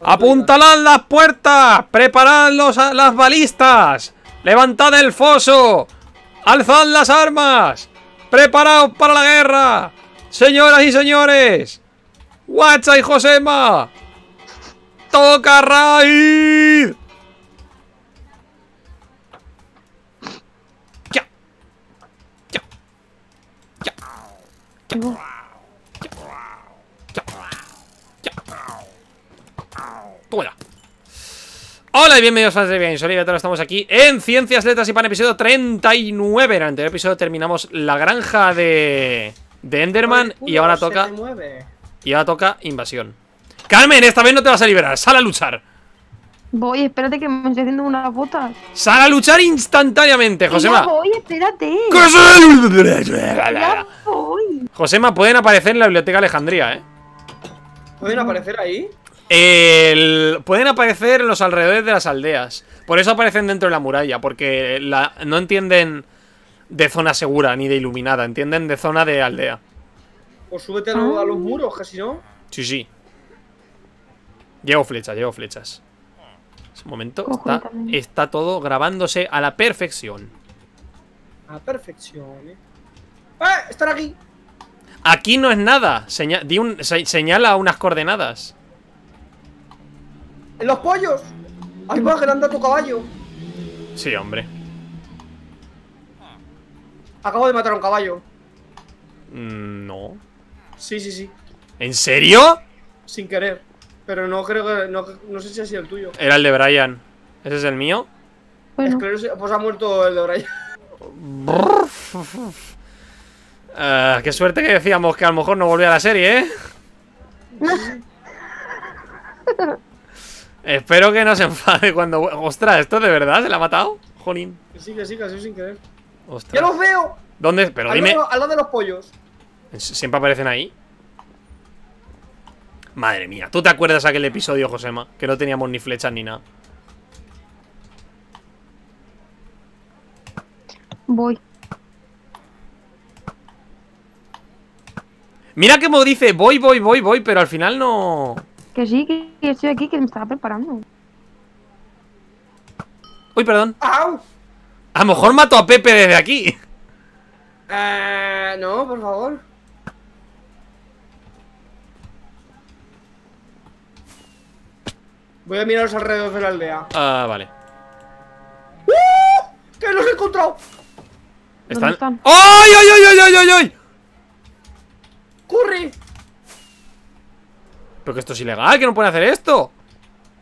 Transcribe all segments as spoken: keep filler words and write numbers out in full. ¡Apuntalad las puertas! ¡Preparad los, las balistas! ¡Levantad el foso! ¡Alzad las armas! ¡Preparaos para la guerra! ¡Señoras y señores! ¡Guacha y Josema! ¡Toca raíz! ¡Ya! ¡Ya! ¡Ya! ¡Ya! Hola. Hola y bienvenidos a Levilla Games. Hoy estamos aquí en Ciencias, Letras y Pan, episodio treinta y nueve. En el anterior episodio terminamos la granja de, de Enderman y ahora toca y ahora toca invasión. Carmen, esta vez no te vas a liberar. Sal a luchar. Voy, espérate que me estoy haciendo unas botas. Sal a luchar instantáneamente, Josema. Ya voy, espérate. Ya voy. Josema, pueden aparecer en la biblioteca Alejandría, ¿eh? ¿Pueden aparecer ahí? El, pueden aparecer en los alrededores de las aldeas. Por eso aparecen dentro de la muralla. Porque la, no entienden de zona segura ni de iluminada. Entienden de zona de aldea. Pues súbete a los, a los muros, que si no. Sí, sí. Llevo flechas, llevo flechas. Es un momento. Está, está todo grabándose a la perfección. A la perfección, eh. ¡Eh! ¡Están aquí! Aquí no es nada. Seña, di un, se, señala unas coordenadas. ¡En los pollos! ¡Ay, va, que le han dado tu caballo! Sí, hombre. Acabo de matar a un caballo. Mm, no. Sí, sí, sí. ¿En serio? Sin querer. Pero no creo que... No, no sé si ha sido el tuyo. Era el de Brian. ¿Ese es el mío? Bueno. Pues ha muerto el de Brian. uh, Qué suerte que decíamos que a lo mejor no volvía a la serie, ¿eh? Espero que no se enfade cuando... ¡Ostras! ¿Esto de verdad se la ha matado? Jolín. Sí, que sí, que sí, sin querer. ¡Ostras! ¡Ya los veo! ¿Dónde? Pero al dime... Lado, al lado de los pollos. ¿Siempre aparecen ahí? Madre mía. ¿Tú te acuerdas aquel episodio, Josema? Que no teníamos ni flechas ni nada. Voy. Mira cómo dice voy, voy, voy, voy, pero al final no... Que sí, que estoy aquí, que me estaba preparando. Uy, perdón. ¡Au! A lo mejor mato a Pepe desde aquí. Eh, no, por favor. Voy a mirar los alrededores de la aldea. Ah, vale. ¡Uh! ¡Que los he encontrado! ¿Están? ¿Están? ¡Ay, ay, ay, ay, ay, ay! ¡Corre! Pero que esto es ilegal, que no pueden hacer esto.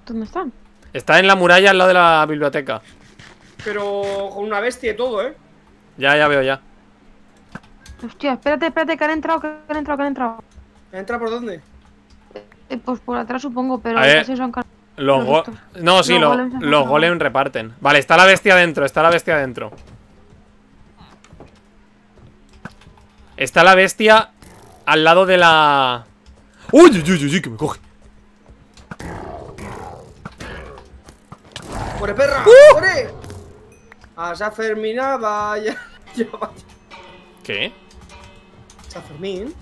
¿Dónde están? Está en la muralla al lado de la biblioteca. Pero con una bestia y todo, ¿eh? Ya, ya veo, ya. Hostia, espérate, espérate, que han entrado, que han entrado, que han entrado. ¿Han entrado por dónde? Eh, pues por atrás supongo, pero... A ver, son car... los go... No, sí, los, los, los golems reparten. Vale, está la bestia dentro, está la bestia dentro. Está la bestia al lado de la... ¡Uy, uy, uy, uy! ¡Que me coge! ¡Corre, perra! ¡Uh! ¡Corre! A San Fermín, vaya, ya vaya. ¿Qué? San Fermín.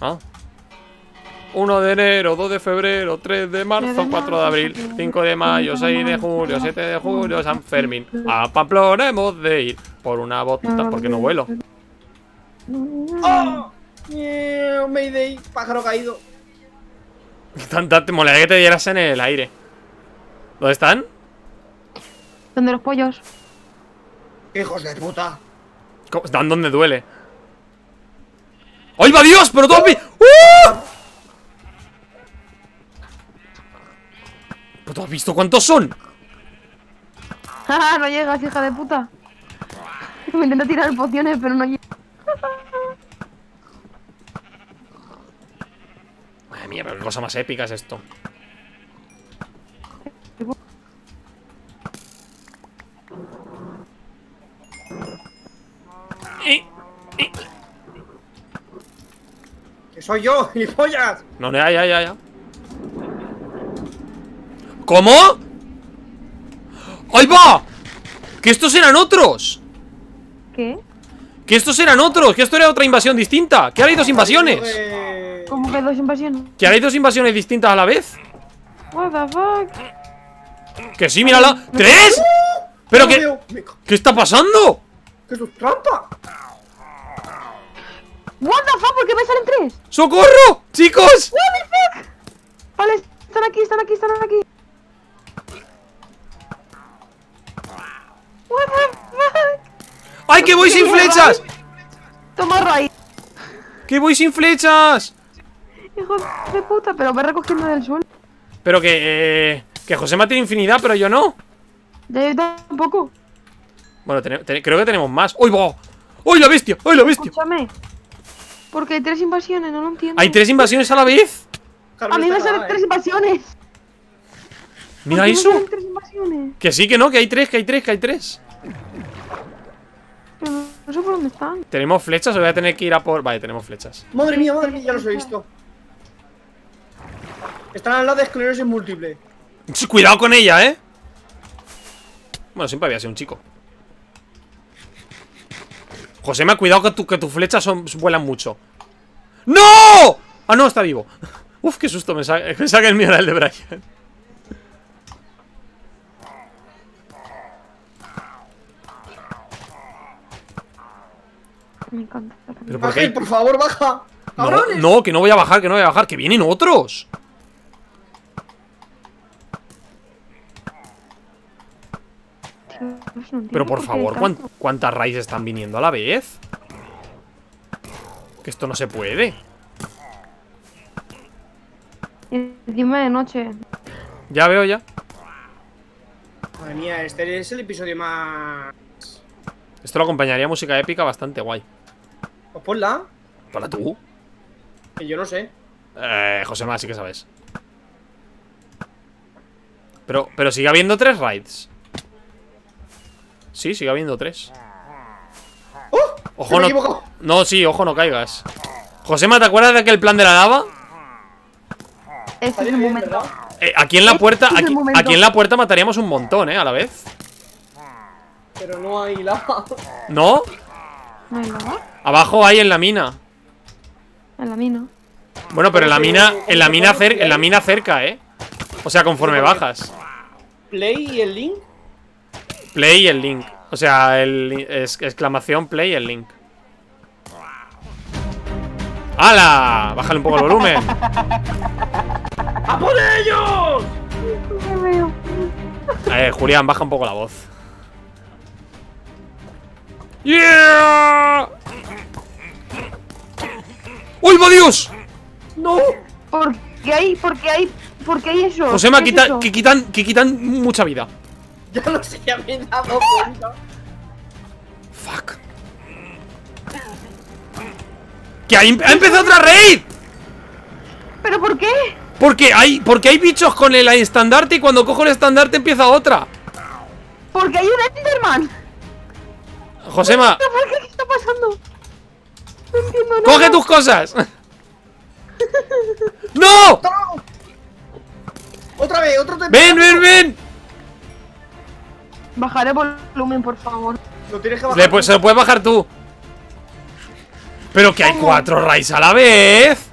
Ah. uno de enero, dos de febrero, tres de marzo, cuatro de abril, cinco de mayo, seis de julio, siete de julio, San Fermín. A Pamplona hemos de ir por una botita porque no vuelo. ¡Oh! ¡Miau! ¡Mayday! ¡Pájaro caído! Tanta te molaría que te dieras en el aire. ¿Dónde están? ¿Dónde los pollos? ¡Hijos de puta! ¿Cómo? Están donde duele. ¡Ay, va Dios! ¡Pero todo! ¡Uh! ¿Pero tú has visto cuántos son? ¡No llegas, hija de puta! Me intento tirar pociones, pero no llegas. Madre mía, pero qué cosa más épica es esto. ¡Que soy yo, gilipollas! No, ya, ya, ya, ya. ¿Cómo? ¡Ahí va! ¡Que estos eran otros! ¿Qué? ¡Que estos eran otros! ¡Que esto era otra invasión distinta! ¡Que ahora hay dos invasiones! ¿Cómo que dos invasiones? ¿Que hay dos invasiones distintas a la vez? What the fuck. Que sí, mírala. ¡Tres! ¿Pero qué? ¿Qué está pasando? ¡Que eso es trampa! What the fuck, ¿por qué me salen tres? ¡Socorro! ¡Chicos! What the fuck! Vale, están aquí, están aquí, están aquí. What the fuck? ¡Ay, que voy sin flechas! Toma raíz. ¡Que voy sin flechas! Hijo de puta, pero me recogiendo del suelo. Pero que... Eh, que Josema tiene infinidad, pero yo no. Yo tampoco. Bueno, ten, ten, creo que tenemos más. ¡Uy, va! ¡Uy, la bestia! ¡Uy, la bestia! Escúchame. Porque hay tres invasiones, no lo entiendo. ¿Hay tres invasiones a la vez? A mí me salen tres invasiones. Mira eso. Tres invasiones. Que sí, que no, que hay tres, que hay tres, que hay tres. Pero no sé por dónde están. ¿Tenemos flechas o voy a tener que ir a por...? Vale, tenemos flechas. Madre mía, madre mía, ya los he visto. Están al lado de esclerosis múltiple. Cuidado con ella, ¿eh? Bueno, siempre había sido un chico. José, me ha cuidado que, tu, que tus flechas son, vuelan mucho. ¡No! Ah, no, está vivo. Uf, qué susto me saca. Pensaba que el mío era el de Brian. Me encanta. Pero ¿por qué? Por favor, baja. No, no, que no voy a bajar, que no voy a bajar. Que vienen otros. Pero por favor, ¿cuánt, ¿cuántas raíces están viniendo a la vez? Que esto no se puede. Encima de noche. Ya veo, ya. Madre mía, este es el episodio más... Esto lo acompañaría a música épica bastante guay. Pues ponla. Ponla tú. Que yo no sé. Eh, Josema, sí que sabes. Pero, pero sigue habiendo tres raids. Sí, sigue habiendo tres. ¡Oh! Ojo, no. No, sí, ojo, no caigas. Josema, ¿te acuerdas de aquel plan de la lava? Este es el momento. Eh, aquí en la puerta, este es el aquí, aquí en la puerta mataríamos un montón, eh, a la vez. Pero no hay lava. ¿No? ¿No hay lava? Abajo hay en la mina. En la mina. Bueno, pero en la mina, en la mina cerca, en la mina cerca, eh. O sea, conforme bajas. Play y el link. Play y el link. O sea, el es, exclamación play y el link. ¡Hala! Bájale un poco el volumen. ¡A por ellos! Eh, Julián, baja un poco la voz. ¡Yeah! ¡Uy, va Dios! ¡No! ¿Por qué hay? ¿Por qué hay? ¿Por qué hay eso? Josema, quita, es eso? Que, quitan, que quitan mucha vida. Ya no sé, ya me he dado cuenta. Fuck. ¡Que ha, ha empezado otra raid! ¿Pero por qué? Porque hay, porque hay bichos con el estandarte y cuando cojo el estandarte empieza otra. Porque hay un Enderman. Josema. ¿Por qué? ¿Qué está pasando? No entiendo nada. ¡Coge tus cosas! ¡No! ¡Otra vez! ¡Otro te... ¡Ven, ven, ven! Bajaré volumen, por favor. Lo tienes que bajar. Le, pues, se lo puedes bajar tú. Pero que hay cuatro raids a la vez.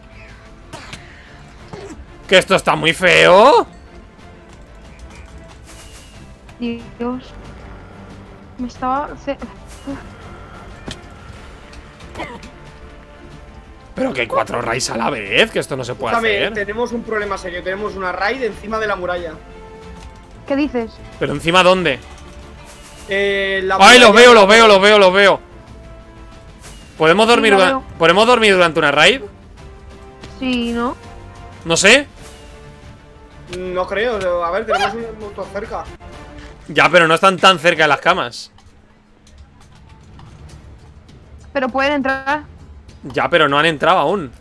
Que esto está muy feo. Dios. Me estaba... Pero que hay cuatro raids a la vez. Que esto no se puede Escúchame, hacer. Tenemos un problema serio. Tenemos una raid encima de la muralla. ¿Qué dices? ¿Pero encima dónde? Eh, la ¡Ay, los veo, los veo, los veo, los veo! ¿Podemos dormir, dura veo. ¿Podemos dormir durante una raid? Sí, ¿no? No sé. No creo, a ver, tenemos un montón cerca. Ya, pero no están tan cerca de las camas. Pero pueden entrar. Ya, pero no han entrado aún.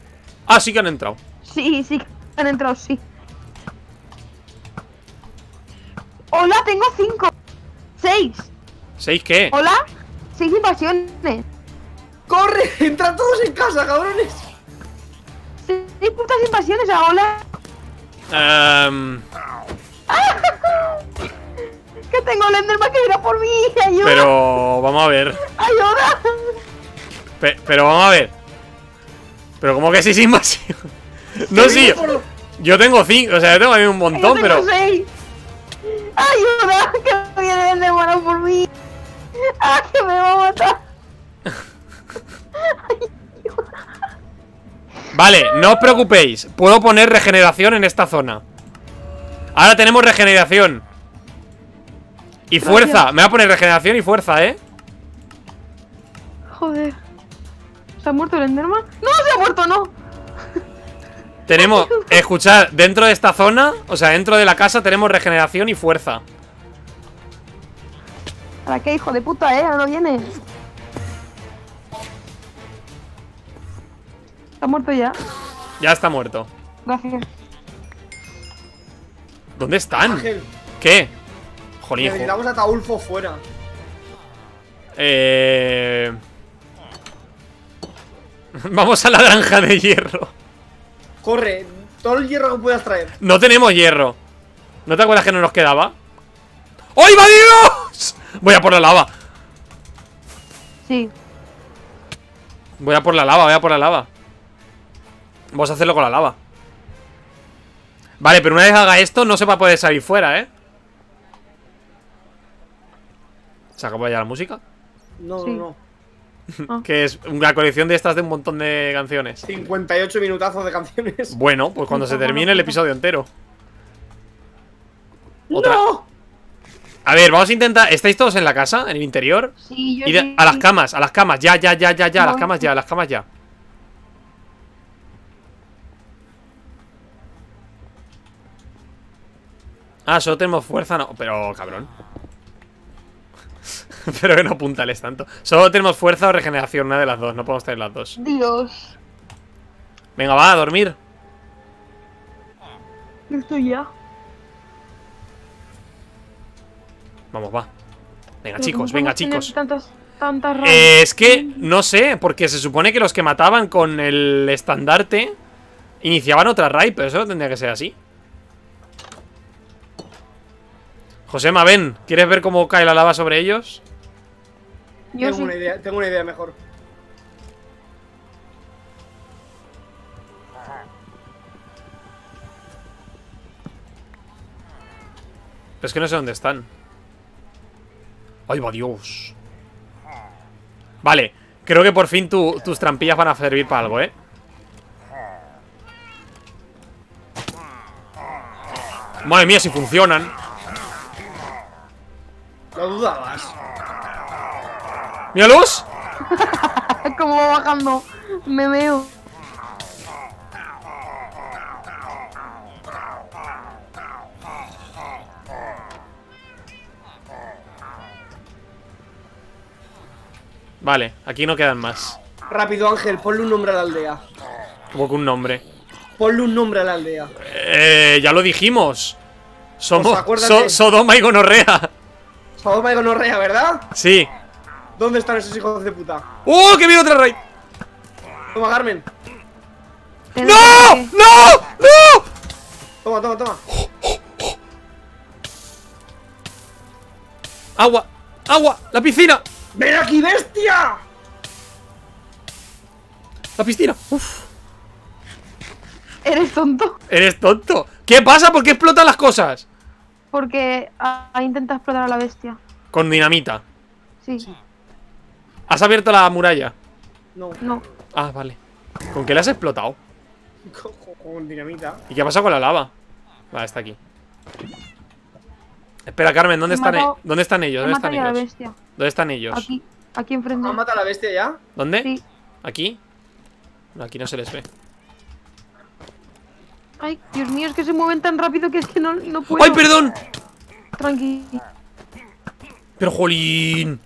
Ah, sí que han entrado. Sí, sí que han entrado, sí. ¡Hola! Tengo cinco. ¡Seis! ¿Seis qué? ¡Hola! ¡Seis invasiones! ¡Corre! ¡Entran todos en casa, cabrones! ¡Seis putas invasiones a hola! Um... ¡Que tengo el Enderman que irá por mí! ¡Ayuda! Pero... vamos a ver. ¡Ayuda! Pe pero vamos a ver. ¿Pero cómo que seis invasiones? No, sí. Yo, Yo tengo cinco, o sea, yo tengo ahí un montón, yo tengo pero. Seis. ¡Ayuda! ¡Que viene el demonio por mí! ¡Ah, que me va a matar! Vale, no os preocupéis. Puedo poner regeneración en esta zona. Ahora tenemos regeneración. Y fuerza. Me voy a poner regeneración y fuerza, ¿eh? Joder. ¿Se ha muerto el Enderman? ¡No, se ha muerto, no! Tenemos... Escuchad, dentro de esta zona, o sea, dentro de la casa tenemos regeneración y fuerza. ¿Para qué, hijo de puta, eh? Ahora viene. ¿Está muerto ya? Ya está muerto. Gracias. ¿Dónde están? Ángel. ¿Qué? Jolín, necesitamos a Taulfo fuera. Eh... Vamos a la granja de hierro. Corre, todo el hierro que puedas traer. No tenemos hierro. ¿No te acuerdas que no nos quedaba? ¡Ay, va Dios! Voy a por la lava. Sí. Voy a por la lava, voy a por la lava. Vamos a hacerlo con la lava. Vale, pero una vez haga esto no se va a poder salir fuera, ¿eh? ¿Se acabó ya la música? No, sí. no, no. Que es una colección de estas de un montón de canciones. cincuenta y ocho minutazos de canciones. Bueno, pues cuando se termine el episodio entero. ¿Otra? ¡No! A ver, vamos a intentar... ¿Estáis todos en la casa? ¿En el interior? Sí, yo Ir sí. A las camas, a las camas. Ya, ya, ya, ya, ya. A las camas ya, a las camas ya. Ah, solo tenemos fuerza, no. Pero, cabrón. Pero que no apuntales tanto. Solo tenemos fuerza o regeneración, una de las dos. No podemos tener las dos. Dios. Venga, va, a dormir. No estoy ya. Vamos, va. Venga, chicos, venga, chicos. Tantas, tantas ramas. Eh, es que, no sé, porque se supone que los que mataban con el estandarte iniciaban otra raid, pero eso no tendría que ser así. Josema, ven, ¿quieres ver cómo cae la lava sobre ellos? Yo tengo, sí. una idea, tengo una idea mejor. Pero es que no sé dónde están. ¡Ay, va Dios! Vale, creo que por fin tu, tus trampillas van a servir para algo, ¿eh? Madre mía, si funcionan. No dudabas. ¡Míralos! Como va bajando. Me veo. Vale, aquí no quedan más. Rápido, Ángel, ponle un nombre a la aldea. ¿Cómo que un nombre? Ponle un nombre a la aldea. Eh, ya lo dijimos. Somos so Sodoma y Gonorrea. Sodoma y Gonorrea, ¿verdad? Sí. ¿Dónde están esos hijos de puta? ¡Uh, que viene otra raid! Toma, Carmen. ¡No! ¡No! ¡No! Toma, toma, toma. ¡Agua! ¡Agua! ¡La piscina! ¡Ven aquí, bestia! ¡La piscina! ¡Uf! ¿Eres tonto? ¿Eres tonto? ¿Qué pasa? ¿Por qué explotan las cosas? Porque ha intentado explotar a la bestia. ¿Con dinamita? Sí. ¿Has abierto la muralla? No. No. Ah, vale. ¿Con qué la has explotado? Con, con dinamita. ¿Y qué ha pasado con la lava? Vale, está aquí. Espera, Carmen, ¿dónde, están, matado, e ¿dónde están ellos? ¿Dónde están ellos? La bestia. ¿Dónde están ellos? Aquí, aquí enfrente. ¿Han matado a la bestia ya? ¿Dónde? Sí. ¿Aquí? No, aquí no se les ve. Ay, Dios mío, es que se mueven tan rápido que es que no, no puedo. ¡Ay, perdón! Tranqui. Pero, jolín.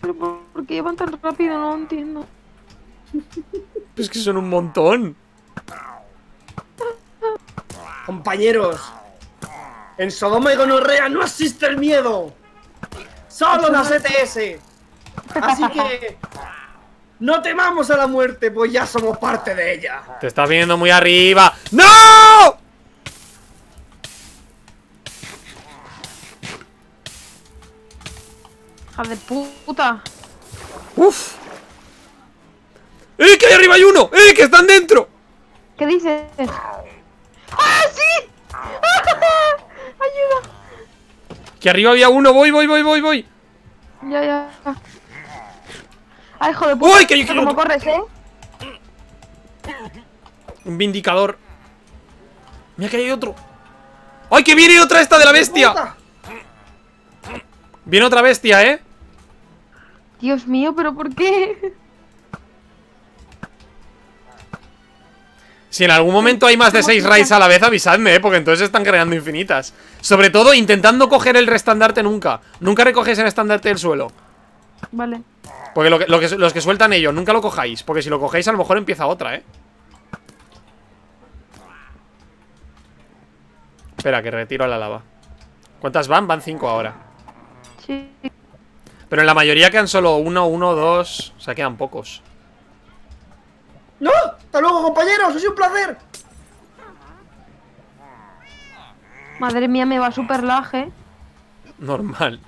Pero, ¿por qué llevan tan rápido? No entiendo. Es que son un montón. Compañeros, en Sodoma y Gonorrea no existe el miedo. Solo las E T S. Así que... ¡No temamos a la muerte, pues ya somos parte de ella! ¡Te estás viniendo muy arriba! ¡No! ¡Hija de puta! ¡Uf! ¡Eh, que ahí arriba hay uno! ¡Eh, que están dentro! ¿Qué dices? ¡Ah, sí! ¡Ayuda! Que arriba había uno, voy, voy, voy, voy, voy. Ya, ya. ¡Ay, hijo de puta! ¡Uy, que yo como corres, eh! Un vindicador. Mira que hay otro. ¡Ay, que viene otra esta de la bestia! Viene otra bestia, eh. Dios mío, pero ¿por qué? Si en algún momento hay más de seis raids a la vez, avisadme, ¿eh? Porque entonces se están creando infinitas. Sobre todo intentando coger el estandarte nunca. Nunca recoges el estandarte del suelo. Vale. Porque lo que, lo que, los que sueltan ellos, nunca lo cojáis. Porque si lo cogéis a lo mejor empieza otra, ¿eh? Espera, que retiro a la lava. ¿Cuántas van? Van cinco ahora. Sí. Pero en la mayoría quedan solo uno, uno, dos. O sea, quedan pocos. ¡No! ¡Hasta luego, compañeros! ¡Ha sido un placer! Madre mía, me va súper lag, ¿eh? Normal.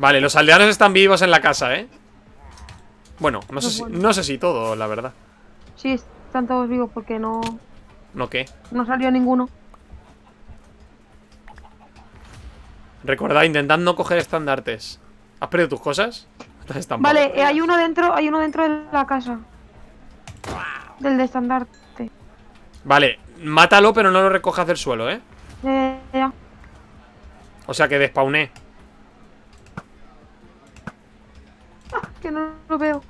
Vale, los aldeanos están vivos en la casa, ¿eh? Bueno, no sé, si, no sé si todo, la verdad. Sí, están todos vivos porque no... ¿No qué? No salió ninguno. Recordad, intentad no coger estandartes. ¿Has perdido tus cosas? Vale, eh, hay uno dentro, hay uno dentro de la casa. Del de estandarte. Vale, mátalo, pero no lo recojas del suelo, ¿eh? Eh, ya. O sea que despawné. Ah, que no lo veo.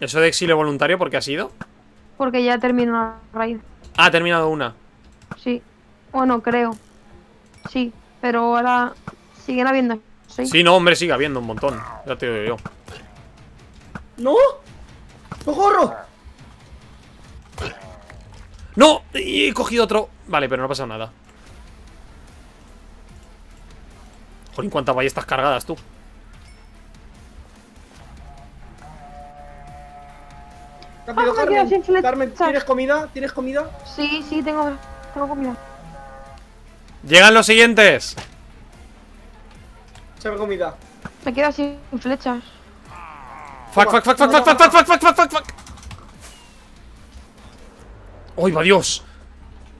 ¿Eso de exilio voluntario por qué ha sido? Porque ya terminó la raid. Ah, ha terminado una. Sí. Bueno, creo. Sí, pero ahora siguen habiendo seis. Sí, no, hombre, sigue habiendo un montón. Ya te digo yo. ¡No! ¡No corro! ¡No! He cogido otro. Vale, pero no ha pasado nada. Jolín, cuántas ballestas cargadas, tú. Rápido, ah, Carmen. Carmen, ¿tienes comida? ¿Tienes comida? Sí, sí, tengo, tengo comida. Llegan los siguientes. Echame comida. Me quedo sin flechas. Fuck, fuck, fuck, fuck, fuck, fuck, fuck, fuck, fuck, fuck, fuck, fuck. ¡Ay, va Dios!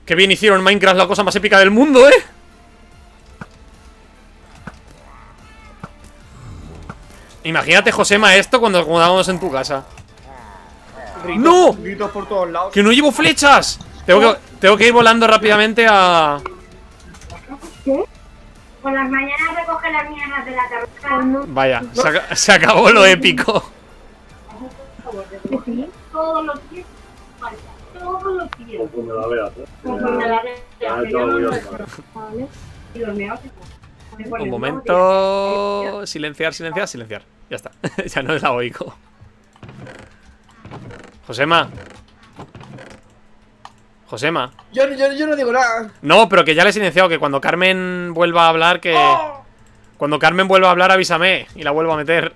¡Qué bien hicieron en Minecraft la cosa más épica del mundo, eh! Imagínate, Josema, esto cuando jugábamos en tu casa. Gritos, ¡no! Gritos por todos lados. ¡Que no llevo flechas! Tengo que, tengo que ir volando rápidamente a... ¿Qué? Por las mañanas recoge las mierdas de la tarjeta. Vaya, se, ac se acabó lo épico. Todos los pies. Todos los pies. Conforme la veas, ¿eh? Conforme la veas. Vale. Un momento... Silenciar, silenciar, silenciar. Ya está. Ya no es la oigo. Josema. Josema. Yo, yo, yo no digo nada. No, pero que ya le he silenciado. Que cuando Carmen vuelva a hablar, que... Oh. Cuando Carmen vuelva a hablar, avísame. Y la vuelvo a meter.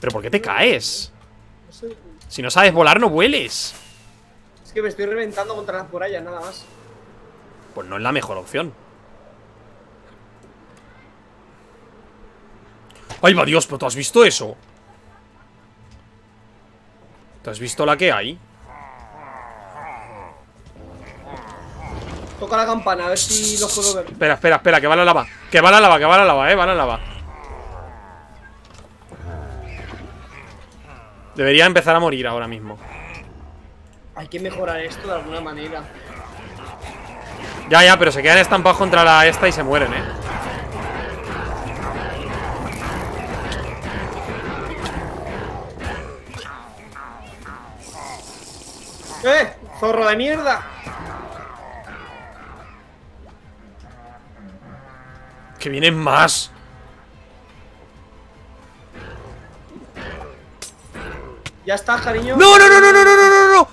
¿Pero por qué te caes? No sé. Si no sabes volar, no vueles. Es que me estoy reventando contra las murallas, nada más. Pues no es la mejor opción. ¡Ay, va Dios! ¿Pero tú has visto eso? ¿Te has visto la que hay? Toca la campana, a ver si los puedo ver. Espera, espera, espera, que va la lava. Que va la lava, que va la lava, eh, va la lava. Debería empezar a morir ahora mismo. Hay que mejorar esto de alguna manera. Ya, ya, pero se quedan estampados contra la esta y se mueren, eh. ¡Eh! ¡Zorro de mierda! ¡Que vienen más! Ya está, cariño. ¡No, no, no, no, no, no, no, no!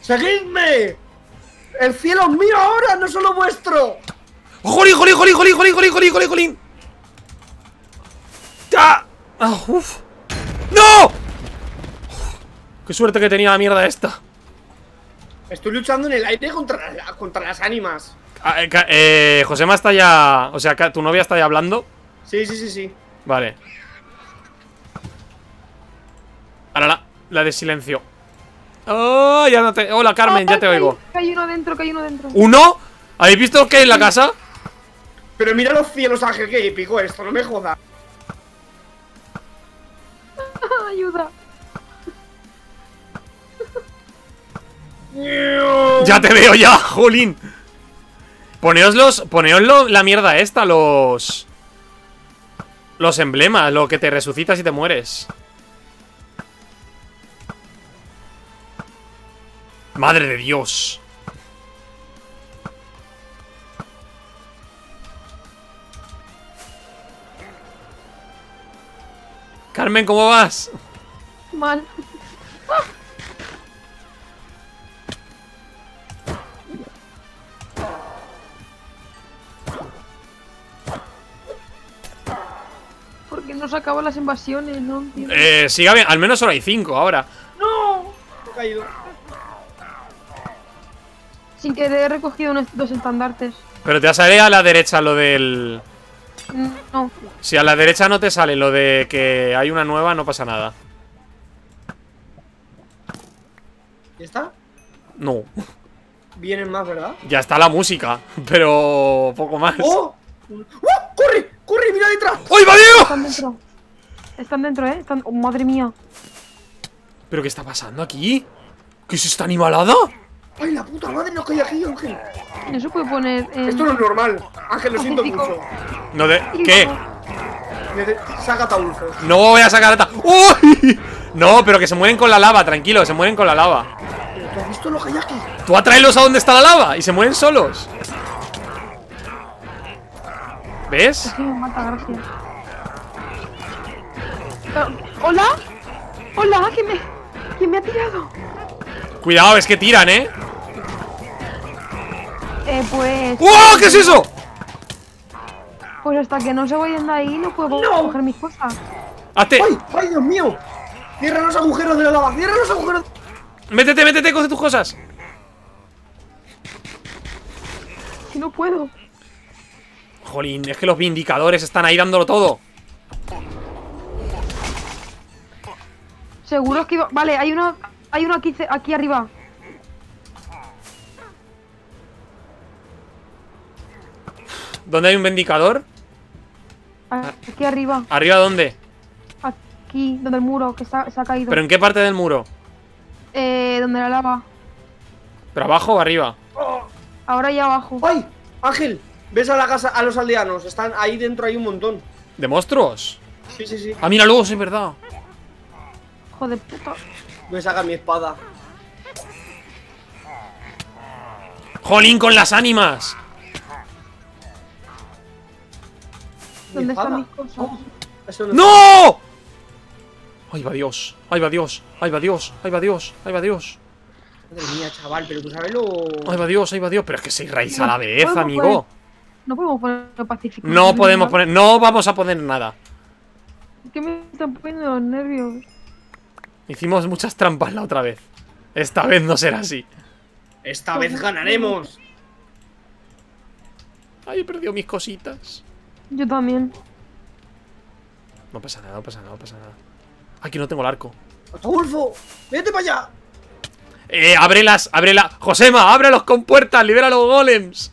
¡Seguidme! ¡El cielo es mío ahora, no solo vuestro! ¡Jolín, jolín, jolín, jolín, jolín, jolín, jolín, jolín, jolín! ¡Ah! ¡Ah! ¡Uf! ¡No! Qué suerte que tenía la mierda esta. Estoy luchando en el aire contra, contra las ánimas. Ah, eh, eh, Josema está ya... O sea, ¿tu novia está ya hablando? Sí, sí, sí, sí. Vale. Ahora la, la de silencio. Oh, ya no te... Hola, Carmen, oh, ya te hay, oigo. Que hay uno dentro, que hay uno dentro. ¿Uno? ¿Habéis visto que hay en la casa? Pero mira los cielos, Ángel, que épico esto, no me jodas. Ayuda. Ya te veo ya, jolín. Poneoslos, poneoslo la mierda esta, los... Los emblemas, lo que te resucitas y te mueres. Madre de Dios. Carmen, ¿cómo vas? Mal. Porque no se acaban las invasiones, ¿no? Eh, siga bien, al menos solo hay cinco ahora. ¡No! He caído. Sin querer he recogido unos, dos estandartes. Pero te sale a la derecha lo del... No. Si a la derecha no te sale lo de que hay una nueva, no pasa nada. ¿Ya está? No. Vienen más, ¿verdad? Ya está la música, pero poco más. ¡Oh! ¡Oh! ¡Corre! ¡Corre! ¡Mira detrás! ¡Ay, Dios! Están dentro. Están dentro, ¿eh? Están... Oh, madre mía. ¿Pero qué está pasando aquí? ¿Qué es esta animalada? ¡Ay, la puta madre! ¡No caí aquí, Ángel! No se puede poner... Eh, Esto no es normal. Ángel, lo siento mucho. No de... ¿Qué? Saca ataúfos. No voy a sacar ataúfos. ¡Uy! No, pero que se mueren con la lava. Tranquilo, se mueren con la lava. ¿Pero tú has visto lo que hay aquí? Tú atraelos a donde está la lava y se mueren solos. ¿Ves? Es que me mata, gracias. ¿Hola? ¿Hola? ¿Quién me... ¿Quién me ha tirado? Cuidado, es que tiran, ¿eh? Eh, pues... ¡Wow! ¿Qué es eso? Pues hasta que no se vayan de ahí no puedo no. coger mis cosas. ¡Hazte! ¡Ay, ay, Dios mío! ¡Cierra los agujeros de la lava! ¡Cierra los agujeros! ¡Métete, métete! ¡Coge tus cosas! Que no puedo. Jolín, es que los vindicadores están ahí dándolo todo. Seguro que iba... Vale, hay una... Hay uno aquí, aquí arriba. ¿Dónde hay un vindicador? Aquí arriba. ¿Arriba dónde? Aquí, donde el muro, que se ha, se ha caído. ¿Pero en qué parte del muro? Eh, donde la lava. ¿Pero abajo o arriba? Ahora ya abajo. ¡Ay! Ángel, ves a la casa, a los aldeanos. Están ahí dentro, hay un montón. ¿De monstruos? Sí, sí, sí. Ah, mira, luego sí, verdad. Joder, puta. Me saca mi espada. ¡Jolín con las ánimas! ¿Dónde están mis cosas? Oh, eso ¡No! ¡No! ¡Ay, va Dios! ¡Ay, va Dios! ¡Ay, va Dios! ¡Ay, va Dios! ¡Ay, va Dios! Madre mía, chaval, pero tú sabes lo... ¡Ay, va Dios! ¡Ay, va Dios! Pero es que seis raíces no, a la vez, amigo. Poner... No podemos poner pacífico. No podemos poner... No vamos a poner nada. Es que me están poniendo los nervios. Hicimos muchas trampas la otra vez. Esta vez no será así. Esta vez ganaremos. Ay, he perdido mis cositas. Yo también. No pasa nada, no pasa nada, no pasa nada. Aquí no tengo el arco. ¡Ataulfo! ¡Vete para allá! Eh, ábrelas, ábrelas. Josema, abre los compuertas, libera los golems.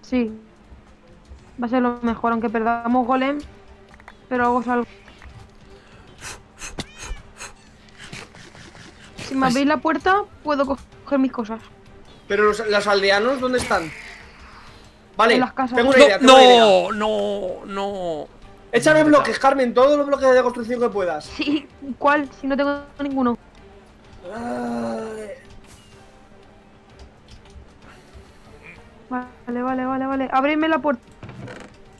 Sí. Va a ser lo mejor, aunque perdamos golems. Pero hago algo. Si me abrís la puerta, puedo coger mis cosas. Pero los, los aldeanos, ¿dónde están? Vale, en las casas. Tengo una idea, no, tengo una idea. No, no, no. Échame bloques, Carmen, todos los bloques de construcción que puedas. Sí, ¿cuál? Si no tengo ninguno. Vale, vale, vale, vale. Ábreme la puerta.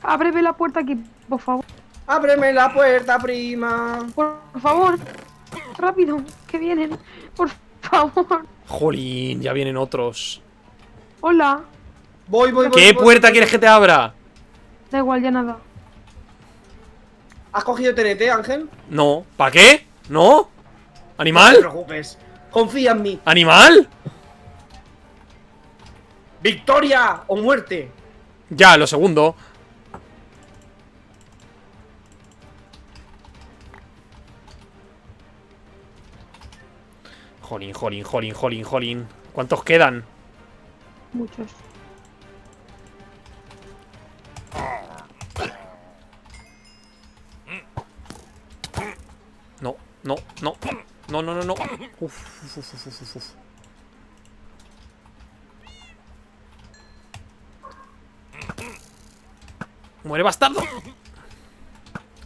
Ábreme la puerta aquí, por favor. Ábreme la puerta, prima. Por favor. Rápido, que vienen, por favor. Jolín, ya vienen otros. Hola. Voy, voy, voy. ¿Qué voy, puerta voy, quieres voy. que te abra? Da igual, ya nada. ¿Has cogido T N T, Ángel? No. ¿Para qué? ¿No? ¿Animal? No te preocupes. Confía en mí. ¿Animal? ¡Victoria o muerte! Ya, lo segundo. Jolín, jolín, jolín, jolín, jolín. ¿Cuántos quedan? Muchos. No, no, no. No, no, no, no. Uf, uf, uf, uf, uf. ¡Muere, bastardo!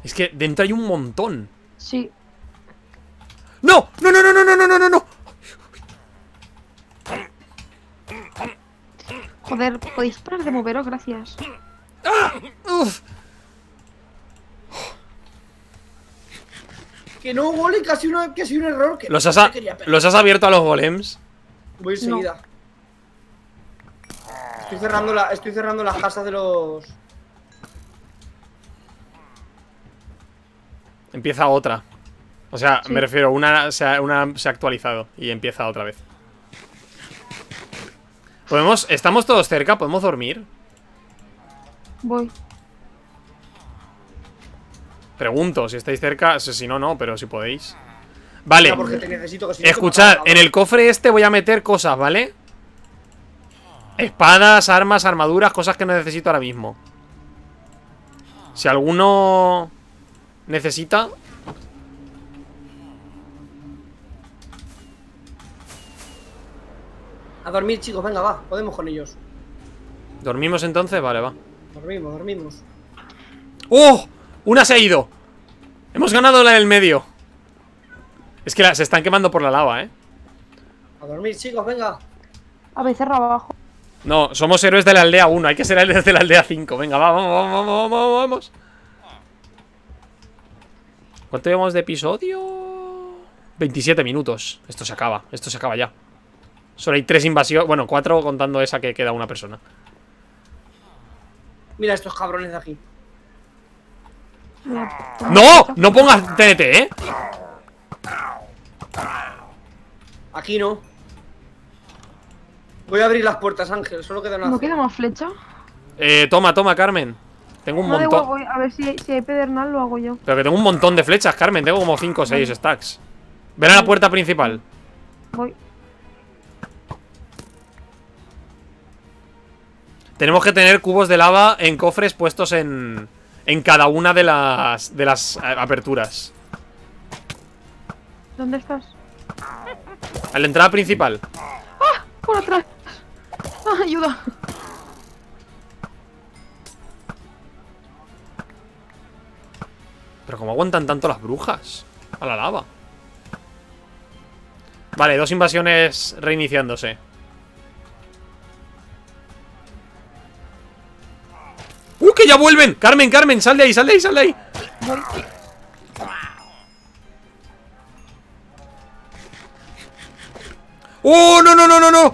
Es que dentro hay un montón. Sí. ¡No! ¡No, no, no, no, no, no, no, no! Joder, ¿podéis parar de moveros? Gracias. ¡Ah! ¡Uf! Que no, golem, casi, una, casi un error. Que ¿Los, no has a, ¿Los has abierto a los golems? Voy enseguida. No. Estoy cerrando, la, estoy cerrando las casas de los... Empieza otra. O sea, sí. me refiero, una se, ha, una se ha actualizado y empieza otra vez. ¿Podemos, estamos todos cerca? ¿Podemos dormir? Voy. Pregunto, si estáis cerca, si no, no, pero si podéis. Vale, porque te necesito, que si escuchad, no te en el cofre este voy a meter cosas, ¿vale? Espadas, armas, armaduras, cosas que no necesito ahora mismo. Si alguno necesita... A dormir, chicos, venga, va, podemos con ellos. ¿Dormimos entonces? Vale, va. Dormimos, dormimos. ¡Oh! Una se ha ido. Hemos ganado la del medio. Es que la, se están quemando por la lava, ¿eh? A dormir, chicos, venga. A becerra abajo. No, somos héroes de la aldea uno, hay que ser héroes de la aldea cinco. Venga, va, vamos, vamos, vamos, vamos. ¿Cuánto llevamos de episodio? veintisiete minutos. Esto se acaba, esto se acaba ya. Solo hay tres invasiones, bueno, cuatro contando esa que queda una persona. Mira estos cabrones de aquí. ¡No! ¡No pongas T N T, eh! Aquí no. Voy a abrir las puertas, Ángel, solo queda una... ¿No queda más flecha? Eh, toma, toma, Carmen. Tengo un no montón... Hago, a ver si, si hay pedernal, lo hago yo. Pero que tengo un montón de flechas, Carmen. Tengo como cinco o seis stacks. Ven a la puerta principal. Voy. Tenemos que tener cubos de lava en cofres puestos en... En cada una de las... De las aperturas. ¿Dónde estás? A la entrada principal. ¡Ah! Por atrás. ¡Ah, ayuda! Pero ¿cómo aguantan tanto las brujas? A la lava. Vale, dos invasiones reiniciándose. ¡Uh, que ya vuelven! ¡Carmen, Carmen! ¡Sal de ahí, sal de ahí, sal de ahí! ¡Oh, no, no, no, no, no!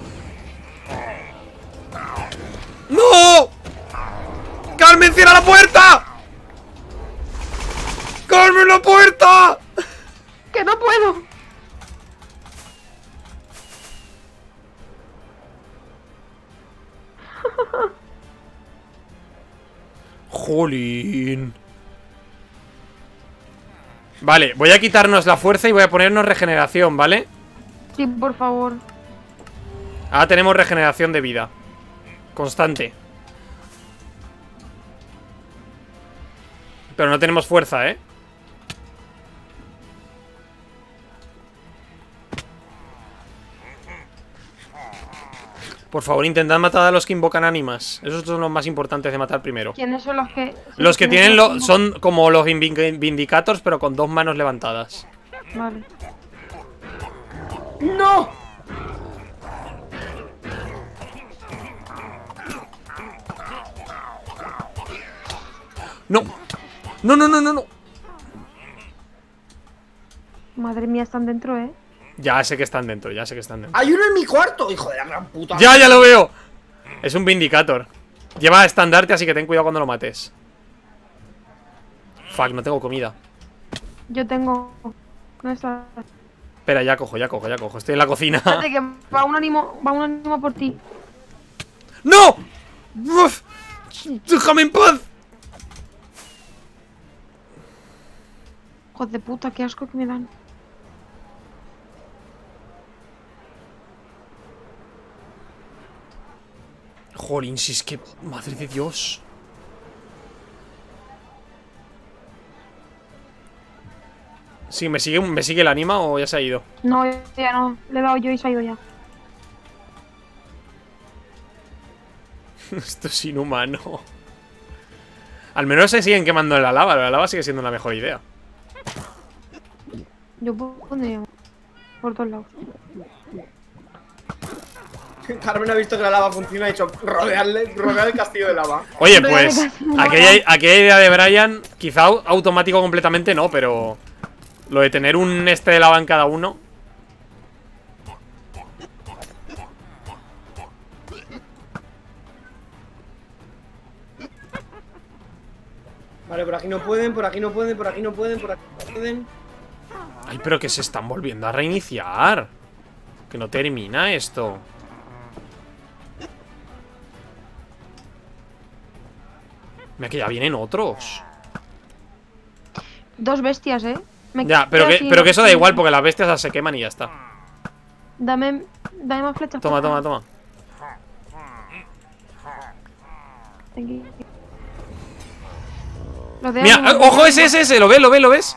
¡No! ¡Carmen, cierra la puerta! ¡Carmen, la puerta! ¡Que no puedo! Jolín. Vale, voy a quitarnos la fuerza y voy a ponernos regeneración, ¿vale? Sí, por favor. Ahora tenemos regeneración de vida constante. Pero no tenemos fuerza, ¿eh? Por favor, intentad matar a los que invocan ánimas. Esos son los más importantes de matar primero. ¿Quiénes son los que...? Los que tienen lo, son como los Vindicators, pero con dos manos levantadas. Vale. ¡No! ¡No! ¡No, no, no, no, no! Madre mía, están dentro, ¿eh? Ya sé que están dentro, ya sé que están dentro. Hay uno en mi cuarto, hijo de la gran puta. Ya, ya lo veo. Es un Vindicator. Lleva estandarte, así que ten cuidado cuando lo mates. Fuck, no tengo comida. Yo tengo... No está... Espera, ya cojo, ya cojo, ya cojo. Estoy en la cocina. Espérate, que va un ánimo, va un ánimo por ti. ¡No! Uf, ¡déjame en paz! Joder de puta, qué asco que me dan. Jolín, si es que... Madre de Dios. Sí, ¿me sigue, me sigue el anima o ya se ha ido? No, ya no. Le he dado yo y se ha ido ya. Esto es inhumano. Al menos se siguen quemando en la lava. La lava sigue siendo la mejor idea. Yo pongo por todos lados. Carmen ha visto que la lava funciona y ha dicho rodearle, rodear el castillo de lava. Oye, pues aquella, aquella idea de Brian, quizá automático completamente no, pero... Lo de tener un este de lava en cada uno. Vale, por aquí no pueden, por aquí no pueden, por aquí no pueden, por aquí no pueden. Ay, pero que se están volviendo a reiniciar. Que no termina esto. Mira que ya vienen otros. Dos bestias, eh. Me ya, pero que, pero que eso da igual, porque las bestias las se queman y ya está. Dame, dame más flechas. Toma, toma, toma. Mira, ojo, ese, ese, ese. ¿Lo ves, lo ves, lo ves?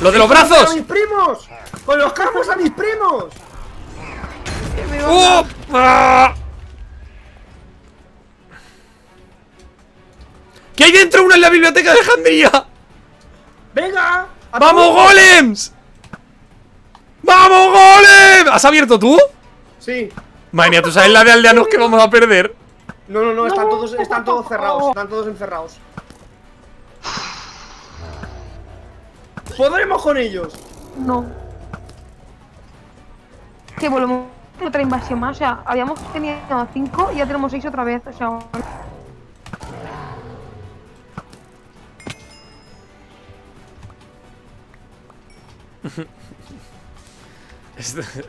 ¡Lo de los brazos! ¡Con mis primos! ¡Con los carros a mis primos! ¡Oh! ¡Ah! ¡Que hay dentro una en la biblioteca de Alejandría! ¡Venga! ¡Vamos, golems! ¡Vamos, golems! ¿Has abierto tú? Sí. Madre mía, ¿tú sabes la de aldeanos que vamos a perder? No, no, no, están todos, están todos cerrados. Están todos encerrados. ¿Podremos con ellos? No. Que volvemos a otra invasión más. O sea, habíamos tenido cinco y ya tenemos seis otra vez. O sea...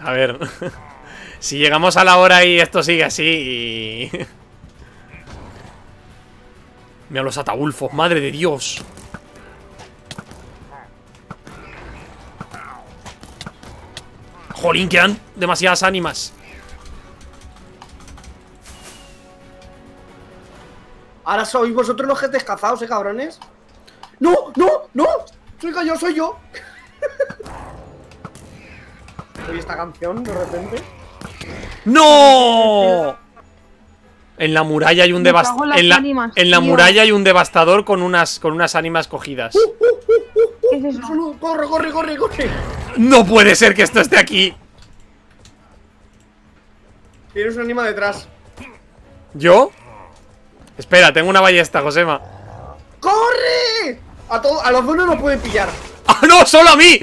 A ver, si llegamos a la hora y esto sigue así y... Mira los ataúlfos, madre de Dios. Jolín, quedan demasiadas ánimas. Ahora sois vosotros los que descazados, eh, cabrones. No, no, no. Soy yo, soy yo. Oye, esta canción de repente. ¡No! En la muralla hay un devastador. En la, ánimas, en la muralla hay un devastador con unas, con unas ánimas cogidas. Uh, uh, uh, uh, ¿Qué es eso? ¡Corre, corre, corre, corre! ¡No puede ser que esto esté aquí! Tienes un ánima detrás. ¿Yo? Espera, tengo una ballesta, Josema. ¡Corre! A, a los buenos no pueden pillar. ¡Ah, no! ¡Solo a mí!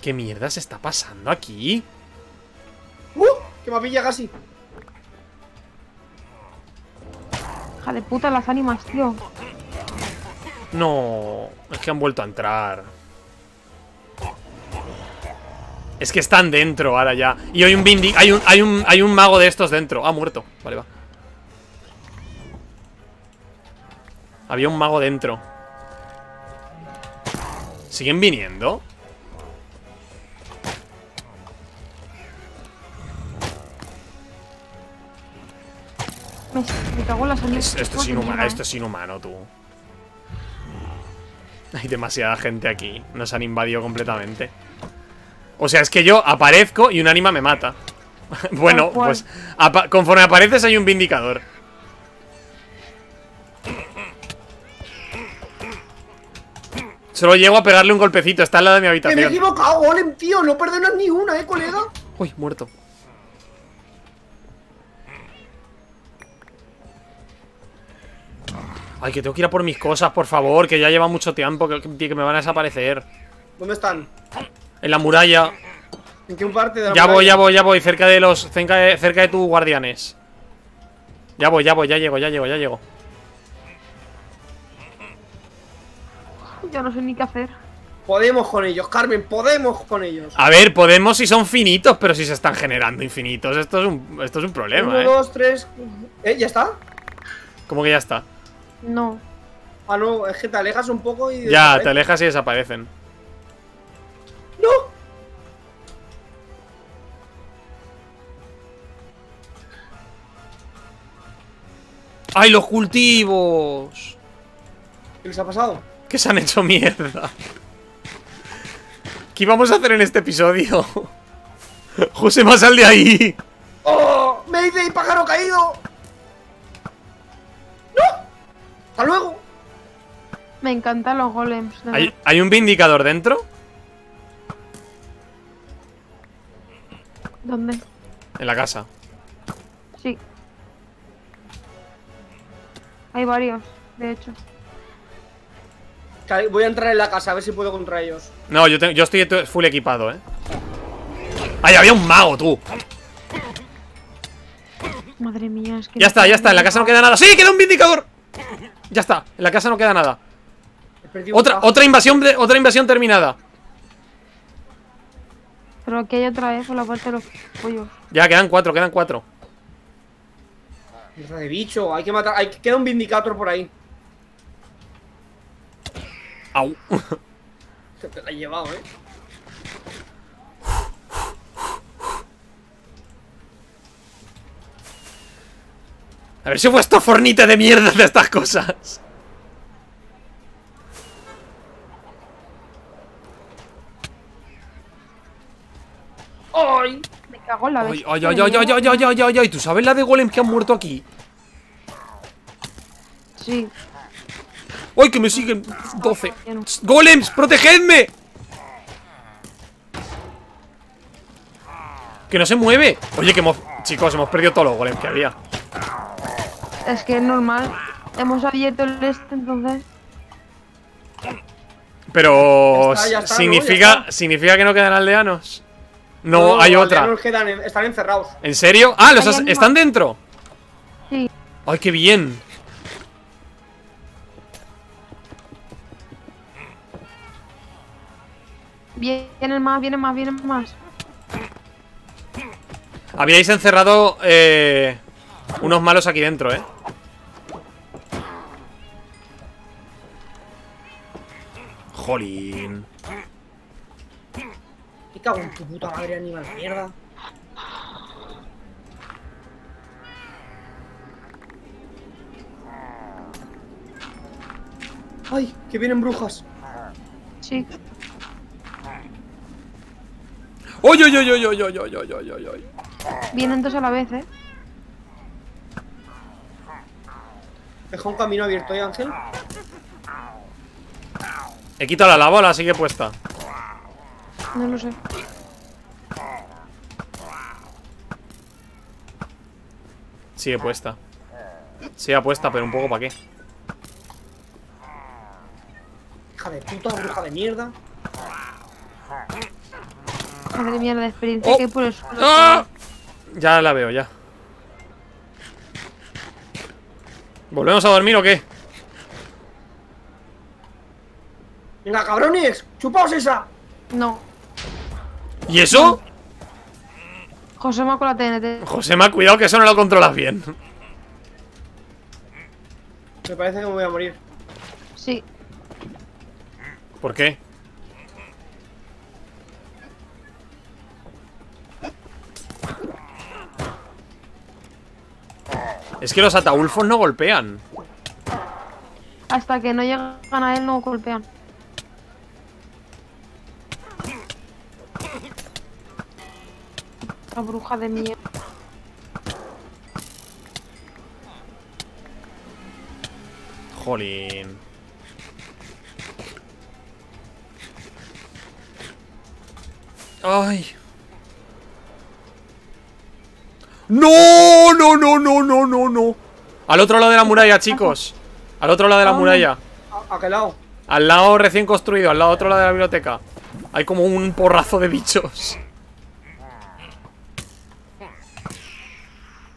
¿Qué mierda se está pasando aquí? ¡Uh! ¡Que me pilla casi! ¡Hija de puta las ánimas, tío! No, es que han vuelto a entrar. Es que están dentro ahora ya. Y hay un bindi, hay un, hay un, hay un mago de estos dentro. Ha muerto. Vale, va. Había un mago dentro. ¿Siguen viniendo? Me, me cago en las ánimas. Esto es inhumano, esto es inhumano, tú. Hay demasiada gente aquí. Nos han invadido completamente. O sea, es que yo aparezco y un ánima me mata. Bueno, pues apa conforme apareces hay un vindicador. Solo llego a pegarle un golpecito, está al lado de mi habitación. ¡Me he equivocado, golem, tío! No perdonas ni una, ¿eh, colega? Uy, muerto. Ay, que tengo que ir a por mis cosas, por favor. Que ya lleva mucho tiempo, que, que me van a desaparecer. ¿Dónde están? En la muralla. ¿En qué parte de la muralla? Ya voy, ya voy, ya voy. Cerca de los... Cerca de, cerca de tus guardianes. Ya voy, ya voy, ya llego, ya llego, ya llego. Yo no sé ni qué hacer. Podemos con ellos, Carmen, podemos con ellos. A ver, podemos si son finitos, pero si se están generando infinitos, esto es un, esto es un problema. Uno, eh. dos, tres... ¿Eh? ¿Ya está? ¿Cómo que ya está? No. Ah, no, es que te alejas un poco y... Ya, te alejas y desaparecen. ¡No! ¡Ay, los cultivos! ¿Qué les ha pasado? Que se han hecho mierda. ¿Qué íbamos a hacer en este episodio? José, más sal de ahí. ¡Oh! ¡Me hice pájaro caído! ¡No! ¡Hasta luego! Me encantan los golems. ¿Hay, ¿Hay un vindicador dentro? ¿Dónde? En la casa. Sí. Hay varios, de hecho. Voy a entrar en la casa, a ver si puedo contra ellos. No, yo, te, yo estoy full equipado, eh. ¡Ay, había un mago, tú! Madre mía, es que... Ya está, ya está, en la casa no queda nada. ¡Sí, queda un vindicador! Ya está, en la casa no queda nada. Otra, otra invasión de, otra invasión terminada. Pero aquí hay otra vez por la parte de los pollos. Ya, quedan cuatro, quedan cuatro. Mierda de bicho, hay que matar... Hay, queda un vindicador por ahí. Au. Te la he llevado, eh. A ver si vuestro fornite de mierda de estas cosas. ¡Ay! Me cago en la bestia. ¡Ay, ay, ay, ay, ay, ay, ay, ay, ay! ¿Tú sabes la de golem que han muerto aquí? Sí. ¡Ay, que me siguen! doce. ¡Golems, protegedme! ¡Que no se mueve! Oye, que hemos... Chicos, hemos perdido todos los golems que había. Es que es normal. Hemos abierto el este, entonces... Pero... Ya está, ya está, significa, ¿no? significa que no quedan aldeanos. No, no hay otra. Quedan en, están encerrados. ¿En serio? ¡Ah! ¿Los has, ¿Están dentro? Sí. ¡Ay, qué bien! Vienen más, vienen más, vienen más. Habíais encerrado eh, unos malos aquí dentro, ¿eh? Jolín. ¿Qué cago en tu puta madre, animal de mierda? ¡Ay! ¡Que vienen brujas! Sí. ¡Oy, oy, oy, oy, oy, oy, oy, oy, oy, oy! Vienen dos a la vez, ¿eh? Deja un camino abierto, ¿eh, Ángel? He quitado la lava, la sigue puesta. No lo sé. Sigue puesta. Sigue puesta, pero un poco para qué. Hija de puta, bruja de mierda. Madre mía, la experiencia oh. que hay por el suelo. ¡Ah! Ya la veo, ya. ¿Volvemos a dormir o qué? Venga, cabrones, chupaos esa. No. ¿Y eso? Josema con la T N T. Josema, cuidado que eso no lo controlas bien. Me parece que me voy a morir. Sí. ¿Por qué? Es que los ataúlfos no golpean. Hasta que no llegan a él no golpean. La bruja de mierda. Jolín. Ay. No, no, no, no, no, no, no. Al otro lado de la muralla, chicos. Al otro lado de la muralla. ¿A qué lado? Al lado recién construido, al lado otro lado de la biblioteca. Hay como un porrazo de bichos.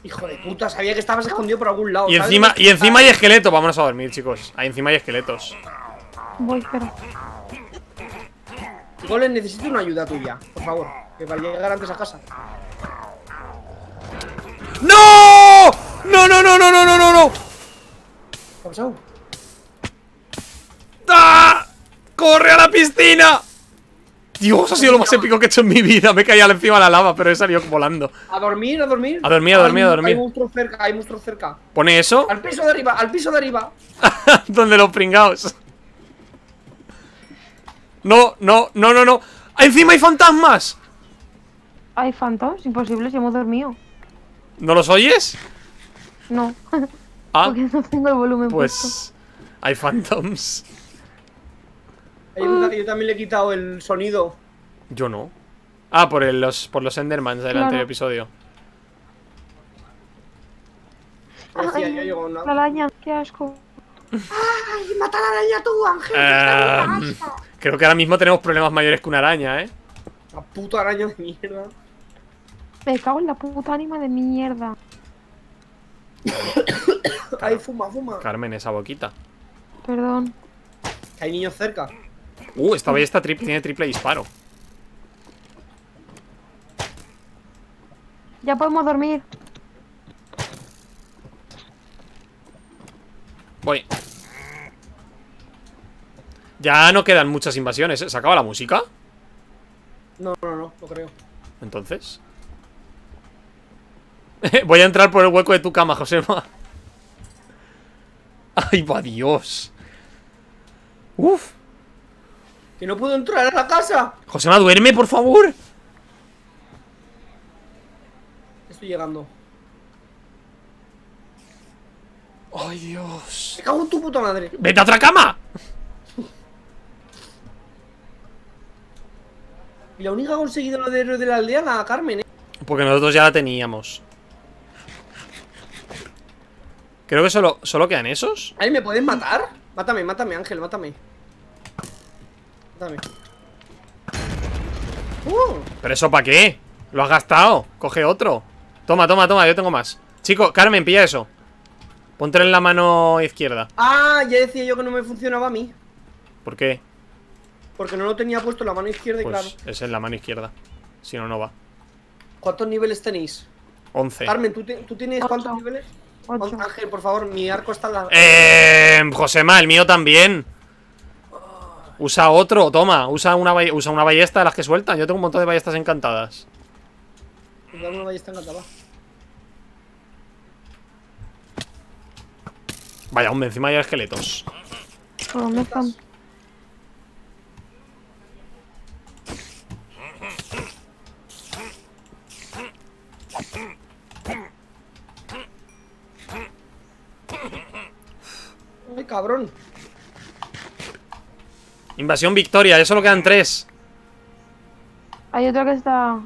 Hijo de puta, sabía que estabas escondido por algún lado. Y encima, y encima hay esqueleto. Vámonos a dormir, chicos. Ahí encima hay esqueletos. Voy, espera. Golem, necesito una ayuda tuya, por favor, que para llegar antes a casa. ¡No! ¡No, no, no, no, no, no, no, no! ¿Qué ha pasado? ¡Ah! ¡Corre a la piscina! Dios, ha sido lo más épico que he hecho en mi vida. Me he caído encima de la lava, pero he salido volando. A dormir, a dormir. A dormir, a dormir, a dormir. Hay monstruos cerca, hay monstruos cerca. ¿Pone eso? Al piso de arriba, al piso de arriba. Donde los pringaos. No, no, no, no, no. ¡Encima hay fantasmas! ¿Hay fantasmas? Imposible, si hemos dormido. ¿No los oyes? No. Ah. Porque no tengo el volumen pues puesto. Hay fantasmas. Yo también le he quitado el sonido. Yo no. Ah, por el, los, por los Endermans del claro. anterior episodio. Decía, ya llegó una... La araña, qué asco. ¡Ay, mata a la araña tú, Ángel! Eh, está muy creo que ahora mismo tenemos problemas mayores que una araña, ¿eh? La puta araña de mierda. Me cago en la puta ánima de mierda. Ay, fuma, fuma. Carmen, esa boquita. Perdón. Que hay niños cerca. Uh, esta ballesta tri tiene triple disparo. Ya podemos dormir. Voy. Ya no quedan muchas invasiones, ¿eh? ¿Se acaba la música? No, no, no, no creo. Entonces voy a entrar por el hueco de tu cama, Josema. Ay, va Dios. Uf. Que no puedo entrar a la casa. Josema, duerme, por favor. Estoy llegando. Ay, Dios. Me cago en tu puta madre. ¡Vete a otra cama! Y la única conseguidora de la aldea, la Carmen, ¿eh? Porque nosotros ya la teníamos. Creo que solo, solo quedan esos. Ay, ¿me pueden matar? Mátame, mátame, Ángel, mátame. Mátame. Uh. ¿Pero eso para qué? Lo has gastado. Coge otro. Toma, toma, toma, yo tengo más. Chico, Carmen, pilla eso. Ponte en la mano izquierda. Ah, ya decía yo que no me funcionaba a mí. ¿Por qué? Porque no lo tenía puesto en la mano izquierda y pues claro. Es en la mano izquierda. Si no, no va. ¿Cuántos niveles tenéis? once. Carmen, ¿tú, te, ¿tú tienes ocho. Cuántos niveles? ocho. Ángel, por favor, mi arco está en la... Eh, Josema, el mío también. Usa otro, toma. Usa una, usa una ballesta de las que sueltan. Yo tengo un montón de ballestas encantadas. Dame una ballesta encantada. Vaya, hombre, encima hay esqueletos. ¿Por dónde están? Ay, cabrón. Invasión Victoria, ya solo quedan tres. Hay otro que está...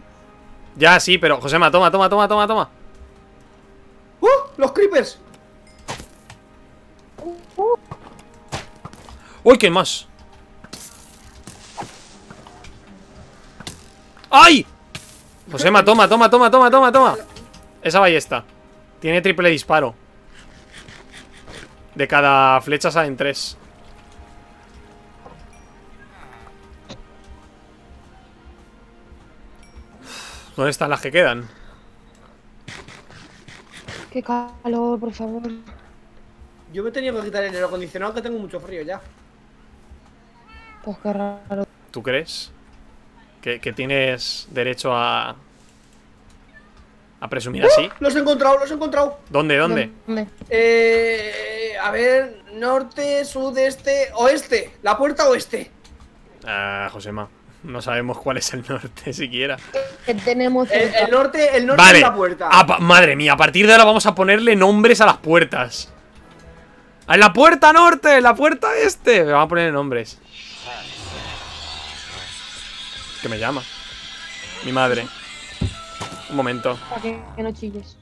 Ya, sí, pero Josema, toma, toma, toma, toma, toma. ¡Uh! ¡Los creepers! ¡Uy, uh, uh. qué más! ¡Ay! Josema, toma, toma, toma, toma, toma, toma. Esa ballesta. Tiene triple disparo. De cada flecha salen tres. ¿Dónde están las que quedan? Qué calor, por favor. Yo me he tenido que quitar el aire acondicionado que tengo mucho frío ya. Pues qué raro. ¿Tú crees? Que, que tienes derecho a... A presumir así. ¡Oh! Los he encontrado, los he encontrado. ¿Dónde, dónde? ¿Dónde? Eh, a ver, norte, sudeste, oeste. La puerta oeste. Ah, Josema, no sabemos cuál es el norte siquiera. Que tenemos el, el norte, el norte vale. Es la puerta. A, madre mía, a partir de ahora vamos a ponerle nombres a las puertas. ¡A la puerta norte! ¡La puerta este! Me van a poner nombres. Que me llama. Mi madre. Un momento. Para que, que no chilles.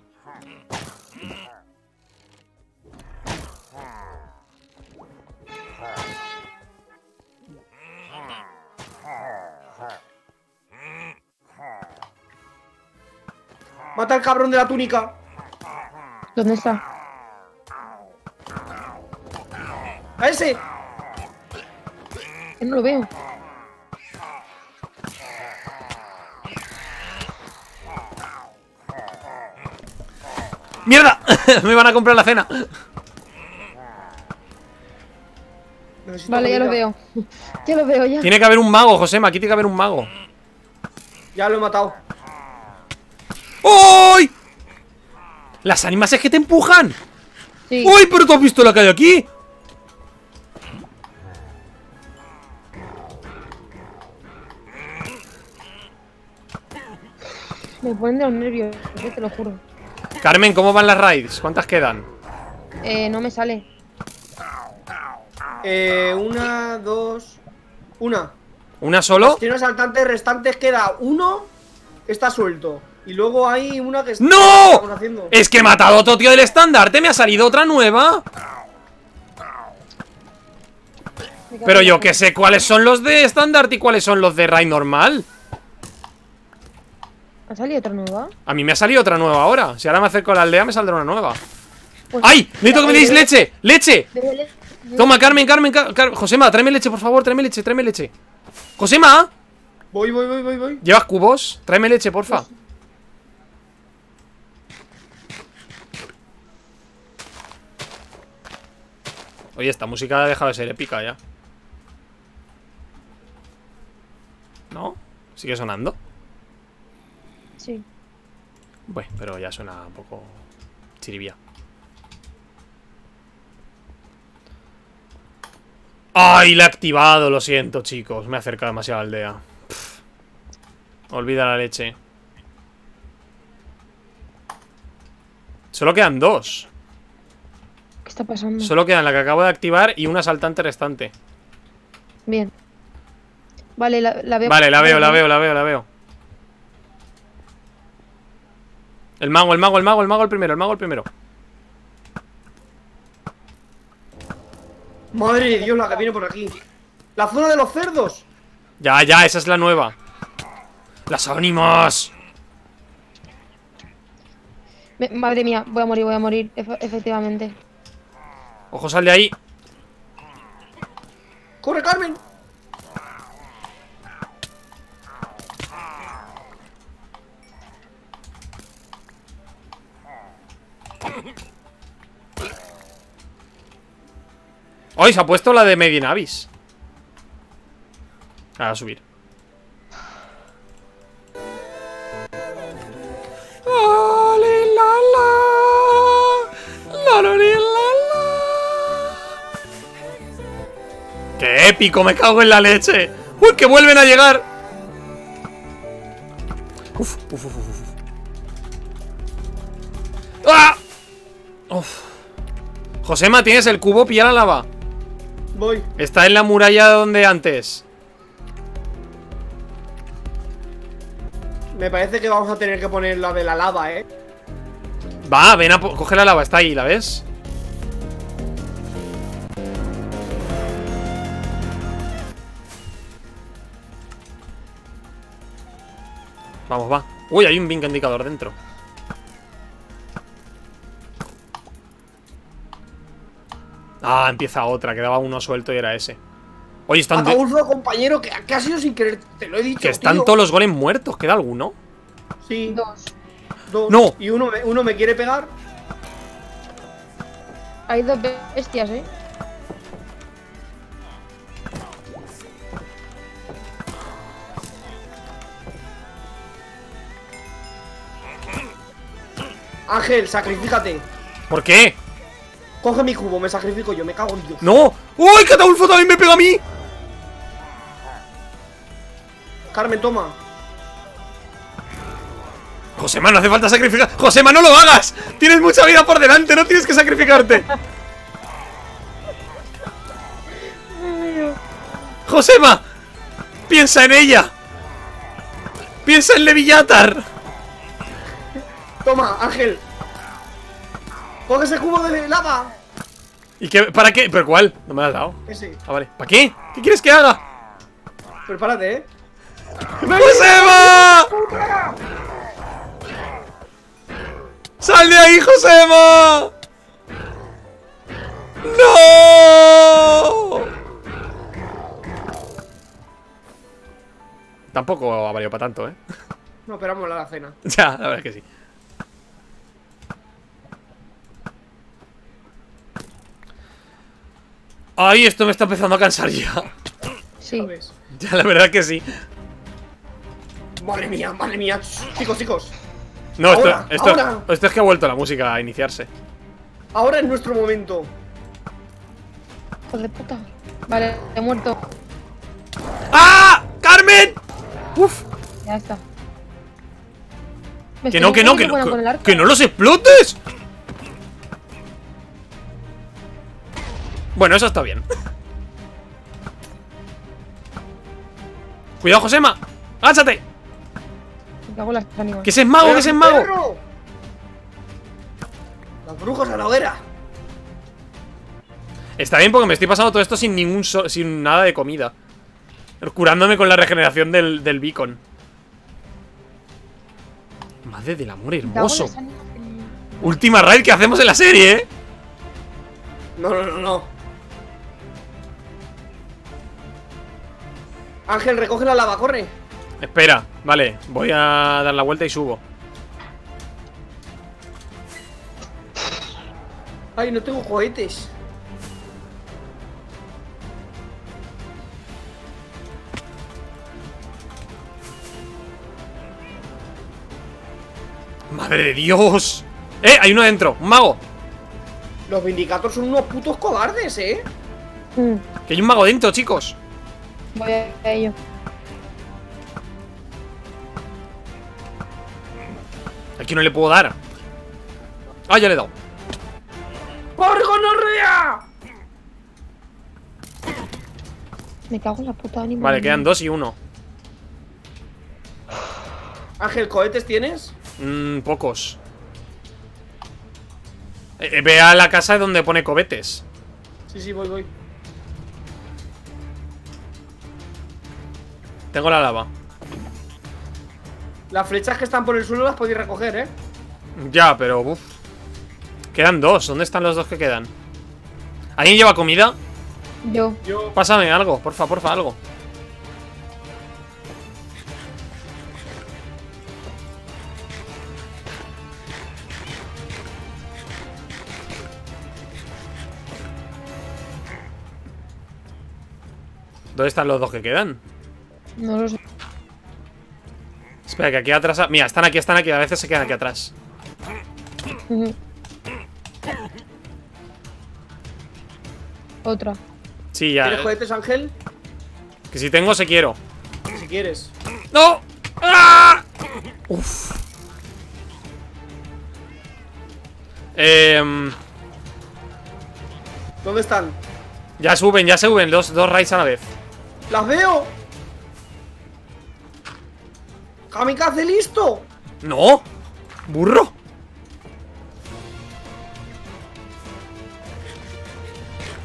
Mata al cabrón de la túnica. ¿Dónde está? ¡A ese! No lo veo. ¡Mierda! Me van a comprar la cena. Necesito vale, comida. Ya lo veo. Ya lo veo, ya. Tiene que haber un mago, Josema. Aquí tiene que haber un mago. Ya lo he matado. ¡Uy! Las ánimas es que te empujan. Sí. ¡Uy! Pero tú has visto la que hay aquí. Me ponen de los nervios, yo te lo juro. Carmen, ¿cómo van las raids? ¿Cuántas quedan? Eh, no me sale. Eh, una, dos... Una. ¿Una solo? Si no asaltantes restantes queda uno, está suelto. Y luego hay una que está... ¡No! Es que he matado a otro tío del estandarte, me ha salido otra nueva. Pero yo que sé cuáles son los de estandarte y cuáles son los de raid normal. ¿Ha salido otra nueva? A mí me ha salido otra nueva ahora. Si ahora me acerco a la aldea me saldrá una nueva. Pues ¡ay! Necesito que me deis leche. ¡Leche! Toma, Carmen, Carmen, Carmen. Josema, tráeme leche, por favor. Tráeme leche, tráeme leche. Josema. Voy, voy, voy, voy, voy. ¿Llevas cubos? Tráeme leche, porfa. Oye, esta música ha dejado de ser épica ya. ¿No? ¿Sigue sonando? Sí. Bueno, pero ya suena un poco chiribía. ¡Ay! La he activado, lo siento, chicos. Me he acercado demasiado a la aldea. Pff. Olvida la leche. Solo quedan dos. ¿Qué está pasando? Solo quedan la que acabo de activar y un asaltante restante. Bien. Vale, la, la veo. Vale, la veo, la veo, la veo, la veo. El mago, el mago, el mago, el mago, el primero, el mago, el primero. Madre de Dios, la que viene por aquí. La zona de los cerdos. Ya, ya, esa es la nueva. Las ánimas. Madre mía, voy a morir, voy a morir, efe efectivamente. Ojo, sal de ahí. ¡Corre, Carmen! Hoy se ha puesto la de Medinavis. A subir. ¡Qué épico! ¡Me cago en la leche! ¡Uy, que vuelven a llegar! Uf, uf, uf, uf. ¡Ah! Uf. Josema, tienes el cubo, pilla la lava. Voy. Está en la muralla donde antes. Me parece que vamos a tener que poner la de la lava, eh. Va, ven a coge la lava, está ahí, ¿la ves? Vamos, va. Uy, hay un bing indicador dentro. Ah, empieza otra, quedaba uno suelto y era ese. Oye, están... Ataúdlo, compañero, que, que ha sido sin querer, te lo he dicho. Que están tío. Todos los golems muertos, ¿queda alguno? Sí. Dos. Dos. No. Y uno, uno me quiere pegar. Hay dos bestias, ¿eh? Ángel, sacrifícate. ¿Por qué? Coge mi cubo, me sacrifico yo, me cago en Dios. ¡No! ¡Uy, Cataulfo también me pega a mí! Carmen, toma. Josema, no hace falta sacrificar. ¡Josema, no lo hagas! Tienes mucha vida por delante, no tienes que sacrificarte. ¡Josema! ¡Piensa en ella! ¡Piensa en Levillatar! Toma, Ángel. ¡Coge ese cubo de lava! ¿Y qué? ¿Para qué? ¿Pero cuál? No me lo has dado. Ese. Ah, vale. ¿Para qué? ¿Qué quieres que haga? Prepárate, eh. ¡Josema! ¡Sal de ahí, Josema! ¡No! Tampoco ha valido para tanto, eh. No, pero vamos a la cena. Ya, la verdad es que sí. Ay, esto me está empezando a cansar ya. Sí. Ya, la verdad que sí. Madre mía, madre mía. Chicos, chicos. No, esto, ahora, esto, ahora. esto es que ha vuelto la música a iniciarse. Ahora es nuestro momento. Hijo de puta. Vale, he muerto. ¡Ah! ¡Carmen! ¡Uf! Ya está. Que no, que no, que no, que no. ¡Que no los explotes! Bueno, eso está bien. Cuidado, Josema. ¡Áchate! ¡Que ese es mago, que ese es mago! ¡Los brujos a la hoguera! Está bien porque me estoy pasando todo esto sin ningún so sin nada de comida. Curándome con la regeneración del, del beacon. Madre del amor hermoso. Última raid que hacemos en la serie, ¿eh? No, no, no, no. Ángel, recoge la lava, corre. Espera, vale, voy a dar la vuelta y subo. Ay, no tengo juguetes. ¡Madre de Dios! ¡Eh! Hay uno adentro, un mago. Los Vindicators son unos putos cobardes, ¿eh? Mm. Que hay un mago dentro, chicos. Voy a ello. Aquí no le puedo dar. ¡Ah, ya le he dado! ¡Por gonorrea! Me cago en la puta animal. Vale, quedan dos y uno. Ángel, ¿cohetes tienes? Mmm, pocos. eh, Ve a la casa donde pone cohetes. Sí, sí, voy, voy. Tengo la lava. Las flechas que están por el suelo las podéis recoger, ¿eh? Ya, pero... Uf. Quedan dos. ¿Dónde están los dos que quedan? ¿Alguien lleva comida? Yo. Yo. Pásame algo, porfa, porfa, algo. ¿Dónde están los dos que quedan? No lo sé. Espera, que aquí atrás... Mira, están aquí, están aquí. A veces se quedan aquí atrás. Uh-huh. Otra. Sí, ya. ¿Tienes juguetes, Ángel? Que si tengo, se quiero. Si quieres. ¡No! ¡Ah! Uf. Eh... ¿Dónde están? Ya suben, ya suben. Los dos raids a la vez. ¡Las veo! ¡Kamikaze listo! ¡No! ¡Burro!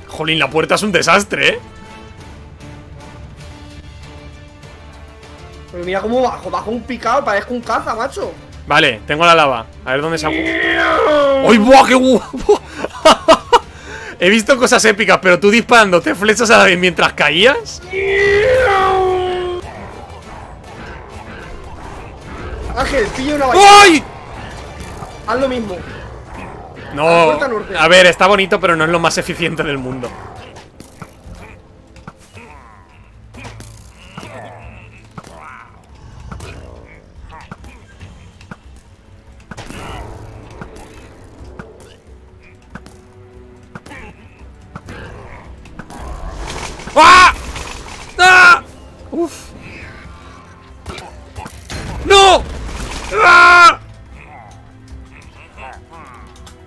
Jolín, la puerta es un desastre, ¿eh? Pero mira cómo bajo, bajo un picado, parezco un caza, macho. Vale, tengo la lava. A ver dónde se ha... ¡Ay, buah, qué guapo! He visto cosas épicas, pero tú disparándote flechas a la vez mientras caías. Ángel, pilla una valla. ¡Ay! Haz lo mismo. No. A ver, está bonito, pero no es lo más eficiente del mundo. ¡Ah! ¡Ah! ¡Uf! ¡No! ¡Ah!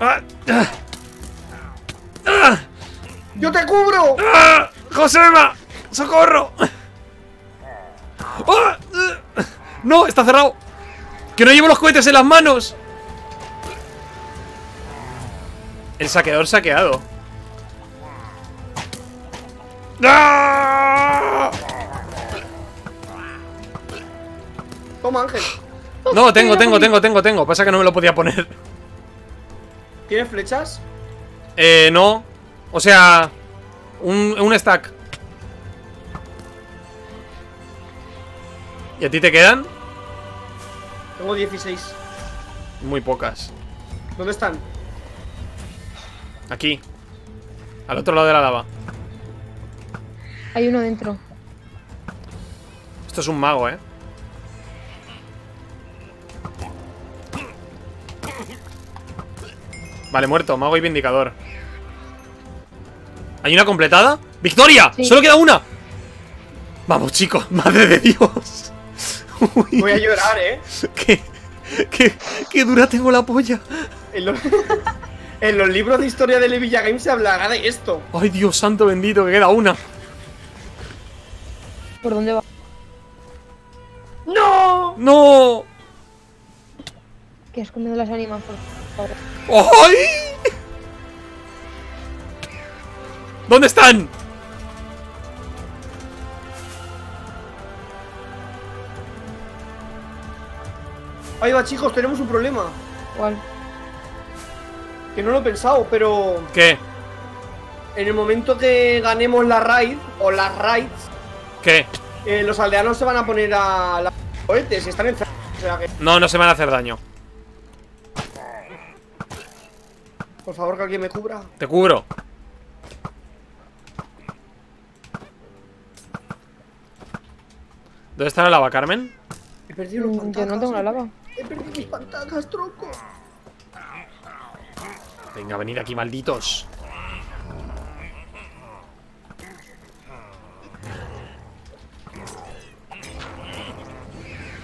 ¡Ah! ¡Ah! ¡Ah! ¡Yo te cubro! ¡Ah! ¡Josema! ¡Socorro! ¡Ah! ¡Ah! ¡No! ¡Está cerrado! ¡Que no llevo los cohetes en las manos! El saqueador saqueado. ¡Ah! Toma, Ángel. No, tengo, tengo, tengo, tengo, tengo. Pasa que no me lo podía poner. ¿Tienes flechas? Eh, no. O sea, un, un stack. ¿Y a ti te quedan? Tengo dieciséis. Muy pocas. ¿Dónde están? Aquí. Al otro lado de la lava. Hay uno dentro. Esto es un mago, ¿eh? Vale, muerto. Mago y vindicador. ¿Hay una completada? ¡Victoria! Sí. ¡Solo queda una! Vamos, chicos. ¡Madre de Dios! Uy. Voy a llorar, ¿eh? ¿Qué, qué, qué dura tengo la polla? En los, en los libros de historia de Levilla Games se hablará de esto. ¡Ay, Dios santo bendito! Que queda una. ¿Por dónde va? ¡No! ¡No! Que has comido las ánimas, por favor. ¡Ay! ¿Dónde están? Ahí va, chicos, tenemos un problema. ¿Cuál? Que no lo he pensado, pero... ¿Qué? En el momento que ganemos la raid, o las raids... ¿Qué? Eh, los aldeanos se van a poner a... La... cohetes, están en... O sea que... No, no se van a hacer daño. Por favor, que alguien me cubra. Te cubro. ¿Dónde está la lava, Carmen? He perdido los pantacas. Yo no tengo la lava. He perdido mis pantacas, tronco. Venga, venid aquí, malditos.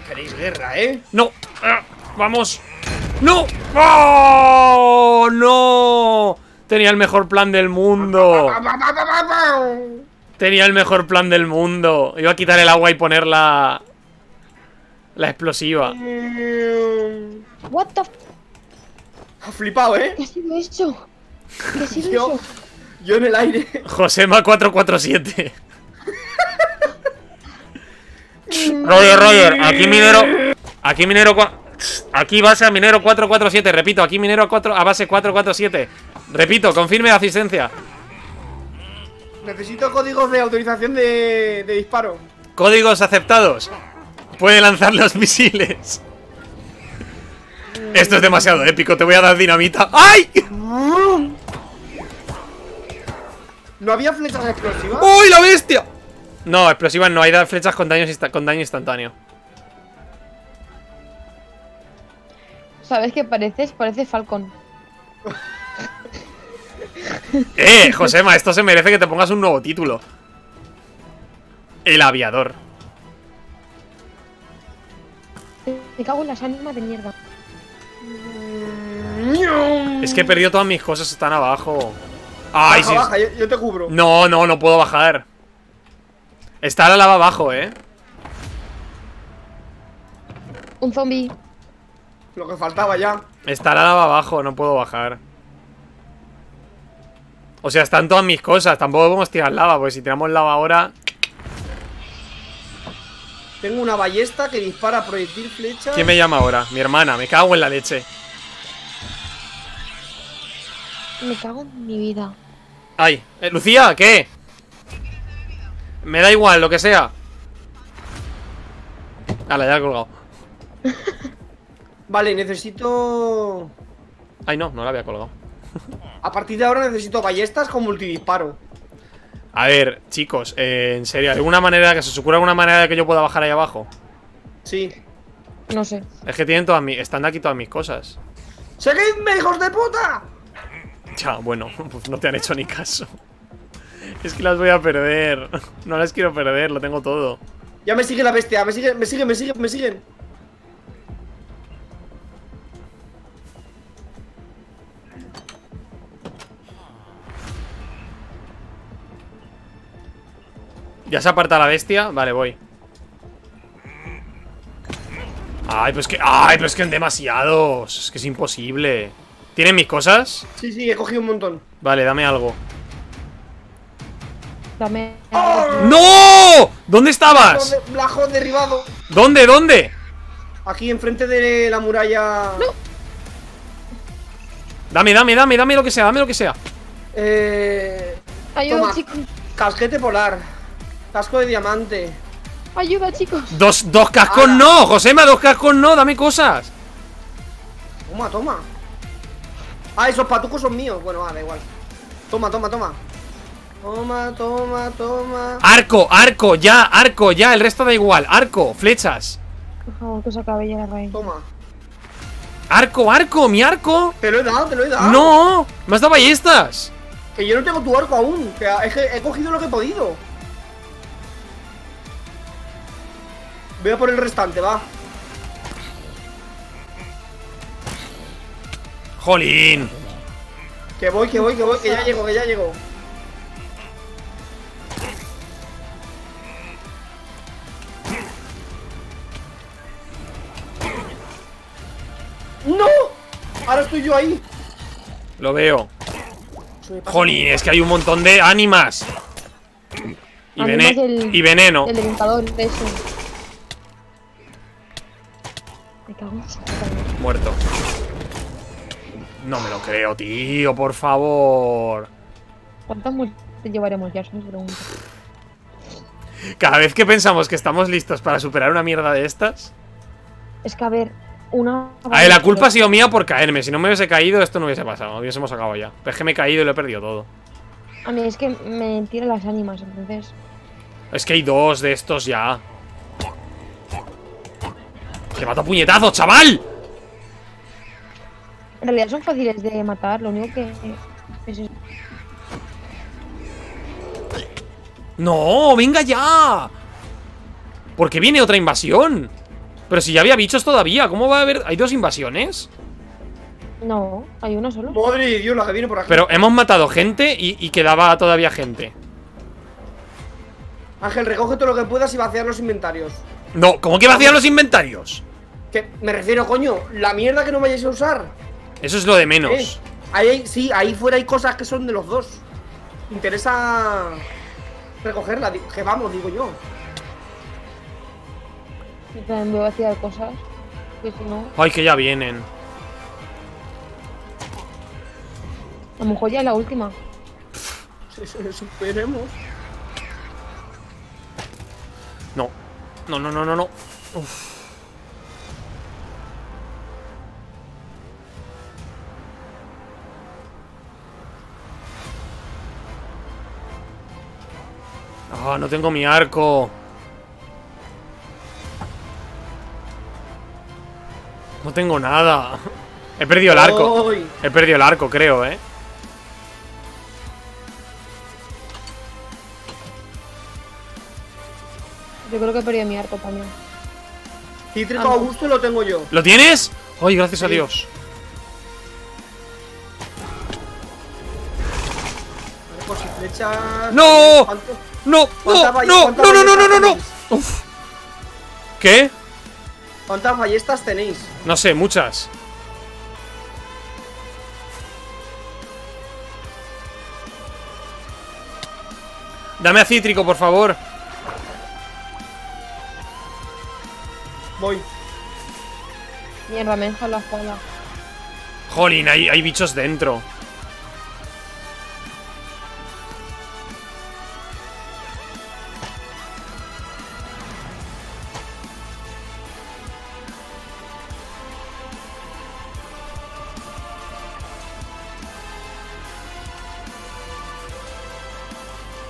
Queréis guerra, ¿eh? No. Ah, vamos. No. ¡Oh, no! Tenía el mejor plan del mundo. Tenía el mejor plan del mundo. Iba a quitar el agua y poner la... La explosiva. What the... Ha flipado, ¿eh? ¿Qué ha sido eso? ¿Qué ha sido yo, eso? Yo en el aire. Josema cuatro cuatro siete. Roger, Roger, aquí minero... Aquí minero... Aquí base a minero cuatro cuatro siete, repito, aquí minero cuatro, a base cuatro cuatro siete. Repito, confirme la asistencia. Necesito códigos de autorización de, de disparo. Códigos aceptados. Puede lanzar los misiles. Esto es demasiado épico, te voy a dar dinamita. ¡Ay! ¿No había flechas explosivas? ¡Uy, la bestia! No, explosivas no, hay dar flechas con daño, con daño instantáneo. ¿Sabes qué pareces? Parece Falcon. Eh, Josema, esto se merece que te pongas un nuevo título. El aviador. Me cago en las ánimas de mierda. Es que he perdido todas mis cosas, están abajo. Ay, baja, sí. Baja, yo, yo te cubro. No, no, no puedo bajar. Está la lava abajo, eh. Un zombie. Lo que faltaba ya. Está la lava abajo, no puedo bajar. O sea, están todas mis cosas. Tampoco podemos tirar lava, porque si tiramos lava ahora... Tengo una ballesta que dispara proyectil flechas. ¿Quién me llama ahora? Mi hermana, me cago en la leche. Me cago en mi vida. Ay, eh, Lucía, ¿qué? Me da igual, lo que sea. Ala, ya he colgado. Vale, necesito... Ay, no, no la había colgado. A partir de ahora necesito ballestas con multidisparo. A ver, chicos, eh, en serio, ¿alguna manera que se os ocurra alguna manera de que yo pueda bajar ahí abajo? Sí. No sé. Es que tienen todas mis... Están aquí todas mis cosas. ¡Seguidme, hijos de puta! Ya, bueno, pues no te han hecho ni caso. Es que las voy a perder. No las quiero perder, lo tengo todo. Ya me sigue la bestia, me sigue, me sigue, me sigue, me siguen. Ya se aparta la bestia. Vale, voy. Ay, pues que... Ay, pero es que en demasiados. Es que es imposible. ¿Tienen mis cosas? Sí, sí, he cogido un montón. Vale, dame algo. Dame... ¡Oh! ¡No! ¿Dónde estabas? Blajón derribado. ¿Dónde? ¿Dónde? Aquí, enfrente de la muralla. No. Dame, dame, dame, dame lo que sea, dame lo que sea. Eh... Ayuda, chicos. Casquete polar. Casco de diamante. Ayuda, chicos. Dos, dos cascos Ahora. no, Josema, dos cascos no, dame cosas. Toma, toma. Ah, esos patucos son míos. Bueno, ah, da igual. Toma, toma, toma. Toma, toma, toma. Arco, arco, ya, arco, ya. El resto da igual. Arco, flechas. Por favor, que se acabe ya la raíz. Toma. Arco, arco, mi arco. Te lo he dado, te lo he dado. No, me has dado ballestas. Que yo no tengo tu arco aún. Que es que he cogido lo que he podido. Voy a por el restante, va. Jolín. Que voy, que voy, que voy, que ya llego, que ya llego. ¡No! Ahora estoy yo ahí. Lo veo. Jolín, es que hay un montón de ánimas. Y, vene del, y veneno. El limitador de eso. Me cago, me cago. Muerto. No me lo creo, tío, por favor. ¿Cuántas muertes llevaremos ya? Cada vez que pensamos que estamos listos para superar una mierda de estas. Es que a ver, una. A ver, la culpa ha sido mía por caerme. Si no me hubiese caído, esto no hubiese pasado. No hubiésemos acabado ya. Pero es que me he caído y lo he perdido todo. A mí es que me tiran las ánimas, entonces. Es que hay dos de estos ya. ¡Te mato a puñetazo, chaval! En realidad son fáciles de matar, lo único que... Es eso. ¡No! ¡Venga ya! ¿Por qué viene otra invasión? Pero si ya había bichos todavía, ¿cómo va a haber...? ¿Hay dos invasiones? No, hay una solo. ¡Madre de Dios, la que viene por aquí! Pero hemos matado gente y, y quedaba todavía gente. Ángel, recoge todo lo que puedas y vaciar los inventarios. No, ¿cómo que vaciar los inventarios? Que me refiero, coño, la mierda que no vayáis a usar. Eso es lo de menos. ¿Eh? Ahí, sí, ahí fuera hay cosas que son de los dos. Interesa recogerla, que vamos, digo yo. Yo también voy a vaciar cosas. Que si no... Ay, que ya vienen. A lo mejor ya es la última. Esperemos. No, no, no, no, no, no. Uf. Ah, oh, no tengo mi arco. No tengo nada. He perdido el arco. ¡Ay! He perdido el arco, creo, ¿eh? Yo creo que he perdido mi arco también. Cítrico a gusto lo tengo yo. ¿Lo tienes? Ay, gracias sí. a Dios. ¡No! ¡No! ¡No! ¡No! ¡No! ¡No! ¡No! ¡No! ¡No! ¡No! Uf. ¿Qué? ¿Cuántas ballestas tenéis? No sé, muchas. Dame a Cítrico, por favor. Voy. Mierda, me deja la espalda. Jolín, hay, hay bichos dentro.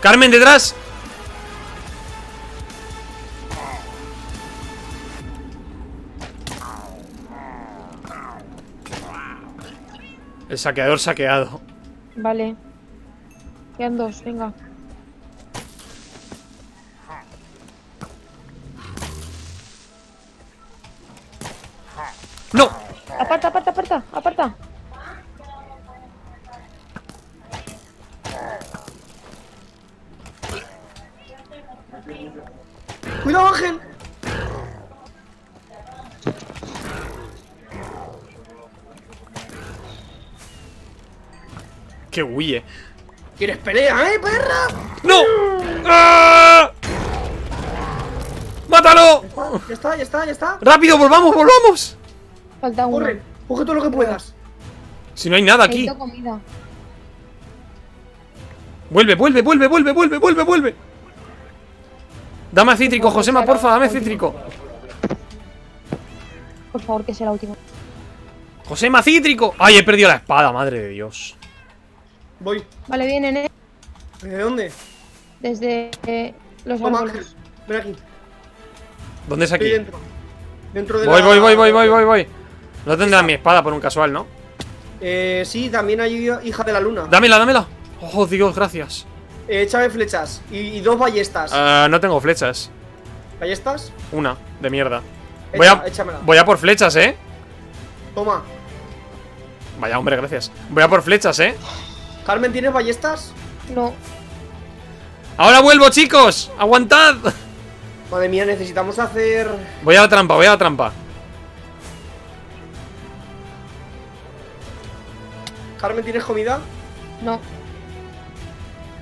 Carmen, detrás. El saqueador saqueado. Vale. Quedan dos, venga. ¡No! Aparta, aparta, aparta, aparta. ¡Cuidado, Ángel! ¡Qué huye! ¿Quieres pelea, eh, perra? ¡No! ¡Ah! ¡Mátalo! Ya está, ya está, ya está. ¡Rápido, volvamos, volvamos! Falta uno. Corre, coge todo lo que puedas. Si no hay nada aquí. Comida. Vuelve, vuelve, vuelve, vuelve, vuelve, vuelve, vuelve. Dame a Cítrico, por favor, Josema, porfa, dame Cítrico. Por favor, que sea la última. Josema, Cítrico. Ay, he perdido la espada, madre de Dios. Voy. Vale, vienen, eh. ¿Desde dónde? Desde eh, los Toma, árboles. Ven aquí. ¿Dónde es aquí? Estoy dentro. Dentro de voy, la... voy, voy, voy, voy, voy, voy. No tendrás mi espada por un casual, ¿no? Eh, sí, también hay hija de la luna. Dámela, dámela. Oh, Dios, gracias. Eh, échame flechas y, y dos ballestas. Uh, no tengo flechas. ¿Ballestas? Una, de mierda. Echa, voy, a, échamela. voy a por flechas, ¿eh? Toma. Vaya, hombre, gracias. Voy a por flechas, ¿eh? Carmen, ¿tienes ballestas? No. Ahora vuelvo, chicos. Aguantad. Madre mía, necesitamos hacer... Voy a la trampa, voy a la trampa. Carmen, ¿tienes comida? No.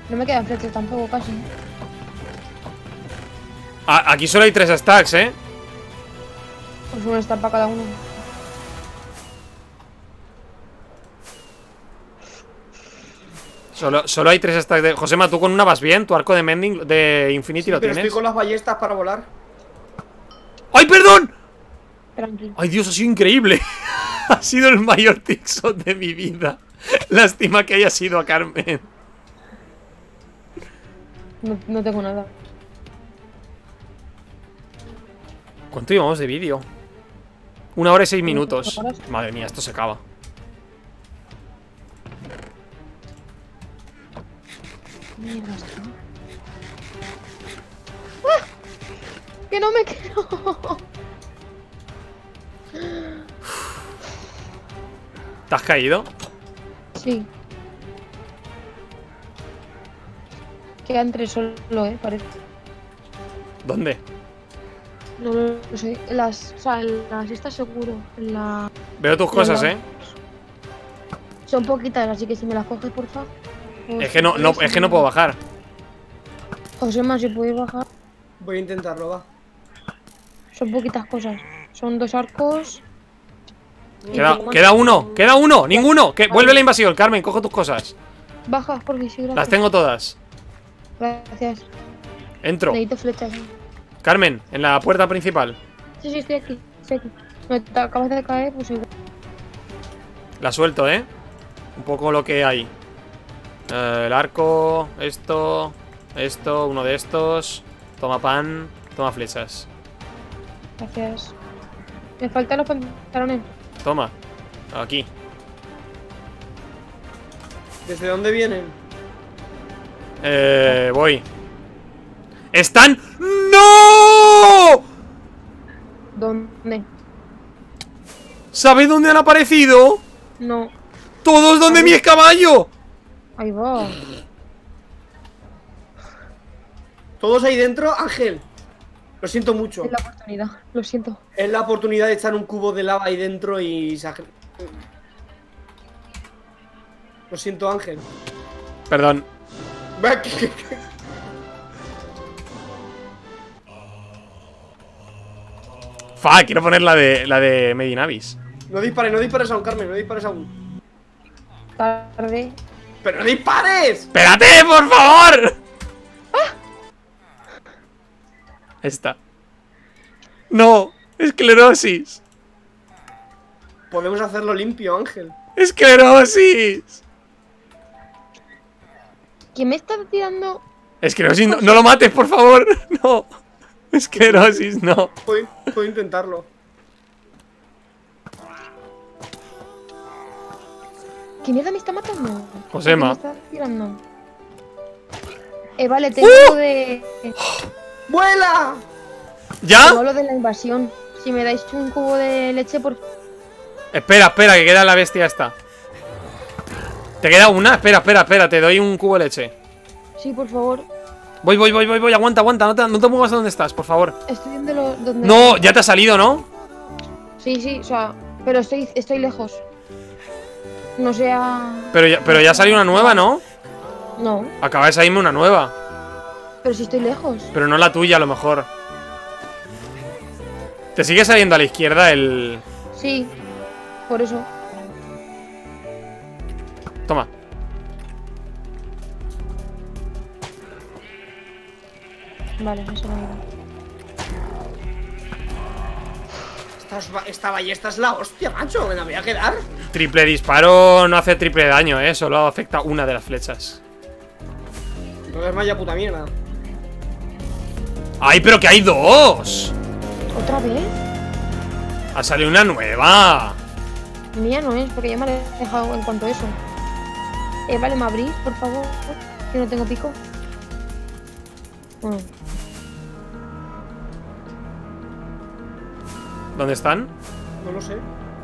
No me quedan flechas tampoco, casi. A aquí solo hay tres stacks, ¿eh? Pues una stack para cada uno. Solo, solo hay tres stacks de... Josema, ¿tú con una vas bien? ¿Tu arco de mending de Infinity sí, lo pero tienes? Estoy con las ballestas para volar. ¡Ay, perdón! Tranquilo. ¡Ay, Dios, ha sido increíble! Ha sido el mayor trickshot de mi vida. Lástima que haya sido a Carmen. No, no tengo nada. ¿Cuánto llevamos de vídeo? Una hora y seis minutos. Madre mía, esto se acaba. ¡Ah! ¡Que no me creo! ¿Te has caído? Sí. Quedan tres solo, eh, parece. ¿Dónde? No lo no sé. Las, o sea, las estas seguro. La... Veo tus cosas, la... eh. Son poquitas, así que si me las coges, por favor. Es que no, no, es que no puedo bajar. Josema, si puedes bajar. Voy a intentarlo, va. Son poquitas cosas. Son dos arcos. Queda, queda uno, queda uno, ninguno. Que, vuelve la invasión, Carmen, coge tus cosas. Baja, porque sí, gracias. Las tengo todas. Gracias. Entro. Necesito flechas. Carmen, en la puerta principal. Sí, sí, estoy aquí. Estoy aquí. Me acabas de caer, pues igual. La suelto, ¿eh? Un poco lo que hay. Uh, el arco, esto, esto, uno de estos. Toma pan, toma flechas. Gracias. Me faltan los pantalones. Toma, aquí. ¿Desde dónde vienen? Eh, voy. ¡Están! ¡No! ¿Dónde? ¿Sabéis dónde han aparecido? No. ¡Todos donde mi caballo! Ahí va. Todos ahí dentro, Ángel. Lo siento mucho. Es la oportunidad, lo siento. Es la oportunidad de echar un cubo de lava ahí dentro y... Lo siento, Ángel. Perdón. Fa, quiero poner la de, la de Medinavis. No dispares, no dispares aún, Carmen, no dispares aún. Tarde. ¡Pero no dispares! ¡Espérate, por favor! ¡Ah! Esta. ¡No! ¡Esclerosis! Podemos hacerlo limpio, Ángel. ¡Esclerosis! ¿Quién me está tirando? Esclerosis, no, no lo mates, por favor. No. Esclerosis, no. Puedo, puedo intentarlo. ¿Qué mierda me está matando? Josema. Me está tirando. Eh, vale, tengo ¡Uh! de... ¡Vuela! ¿Ya? Tengo lo de la invasión. Si me dais un cubo de leche, por... Espera, espera, que queda la bestia esta. ¿Te queda una? Espera, espera, espera, te doy un cubo de leche. Sí, por favor. Voy, voy, voy, voy, voy. Aguanta, aguanta. No te, no te muevas a donde estás, por favor. Estoy viendo lo, donde... No, ya te ha salido, ¿no? Sí, sí, o sea... Pero estoy, estoy lejos. No sea... Pero ya, pero ya salió una nueva, ¿no? No. Acaba de salirme una nueva. Pero si estoy lejos. Pero no la tuya, a lo mejor. ¿Te sigue saliendo a la izquierda el...? Sí, por eso. Toma. Vale, eso no va. Esta ballesta es la hostia, macho. Me la voy a quedar. Triple disparo no hace triple daño, eh. Solo afecta una de las flechas. No es vaya puta mierda. ¡Ay, pero que hay dos! ¿Otra vez? Ha salido una nueva. Mía no es, porque ya me la he dejado en cuanto a eso. Eh, vale, ¿me abrís, por favor? Que no tengo pico. Bueno. ¿Dónde están? No lo sé.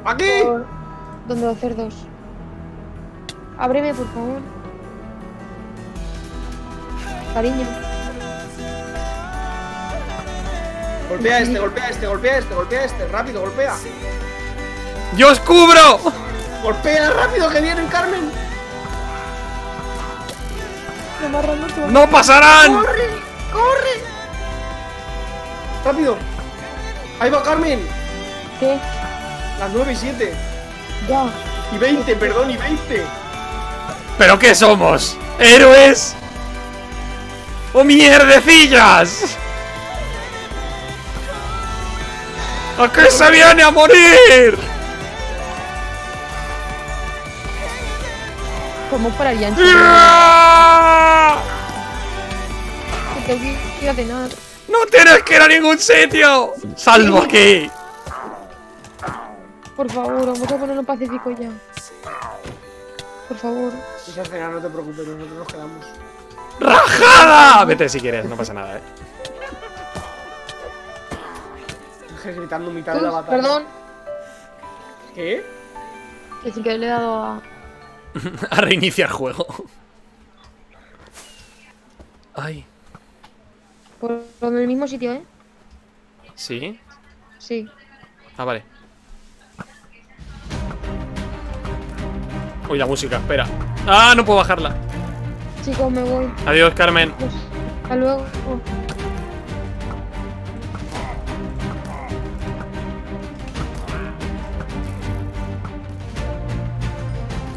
¡Aquí! Por... ¿Dónde los cerdos? Ábreme, por favor. Cariño. Golpea a este, golpea a este, golpea a este, golpea a este. Rápido, golpea. ¡Yo os cubro! ¡Golpea rápido, que vienen, Carmen! ¡No pasarán! ¡Corre! ¡Corre! ¡Rápido! ¡Ahí va, Carmen! ¿Qué? Las nueve y siete. Ya. Y veinte, perdón, y veinte. ¿Pero qué somos? ¿Héroes? ¡O mierdecillas! ¿A qué se viene a morir? Como para allá. ¡No tienes que ir a ningún sitio! ¡Salvo aquí! Por favor, vamos a ponerlo pacífico ya. Por favor. Esa escena, no te preocupes, nosotros nos quedamos. ¡Rajada! Vete si quieres, no pasa nada, eh. Gritando mitad de la batalla. Perdón. ¿Qué? Que sí que le he dado a... a reiniciar juego. Ay. Por, por el mismo sitio, ¿eh? ¿Sí? Sí. Ah, vale. Uy, la música, espera. Ah, no puedo bajarla. Chicos, me voy. Adiós, Carmen. Pues, hasta luego. Oh.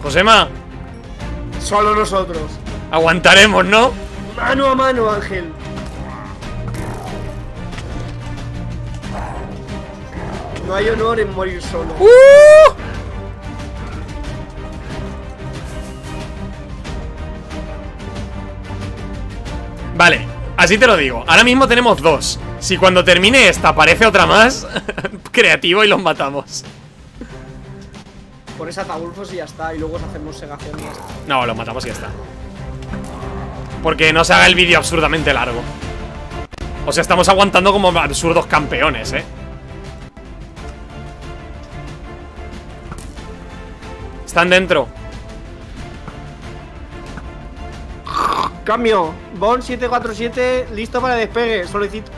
Josema. Solo nosotros. Aguantaremos, ¿no? Mano a mano, Ángel. No hay honor en morir solo. ¡Uh! Vale, así te lo digo. Ahora mismo tenemos dos. Si cuando termine esta aparece otra más, creativo y los matamos. Pones ataulfos y ya está, y luego os hacemos segación y ya está. No, los matamos y ya está. Porque no se haga el vídeo absurdamente largo. O sea, estamos aguantando como absurdos campeones, eh. Están dentro. Cambio. Boeing siete cuatro siete, listo para despegue. Solicito.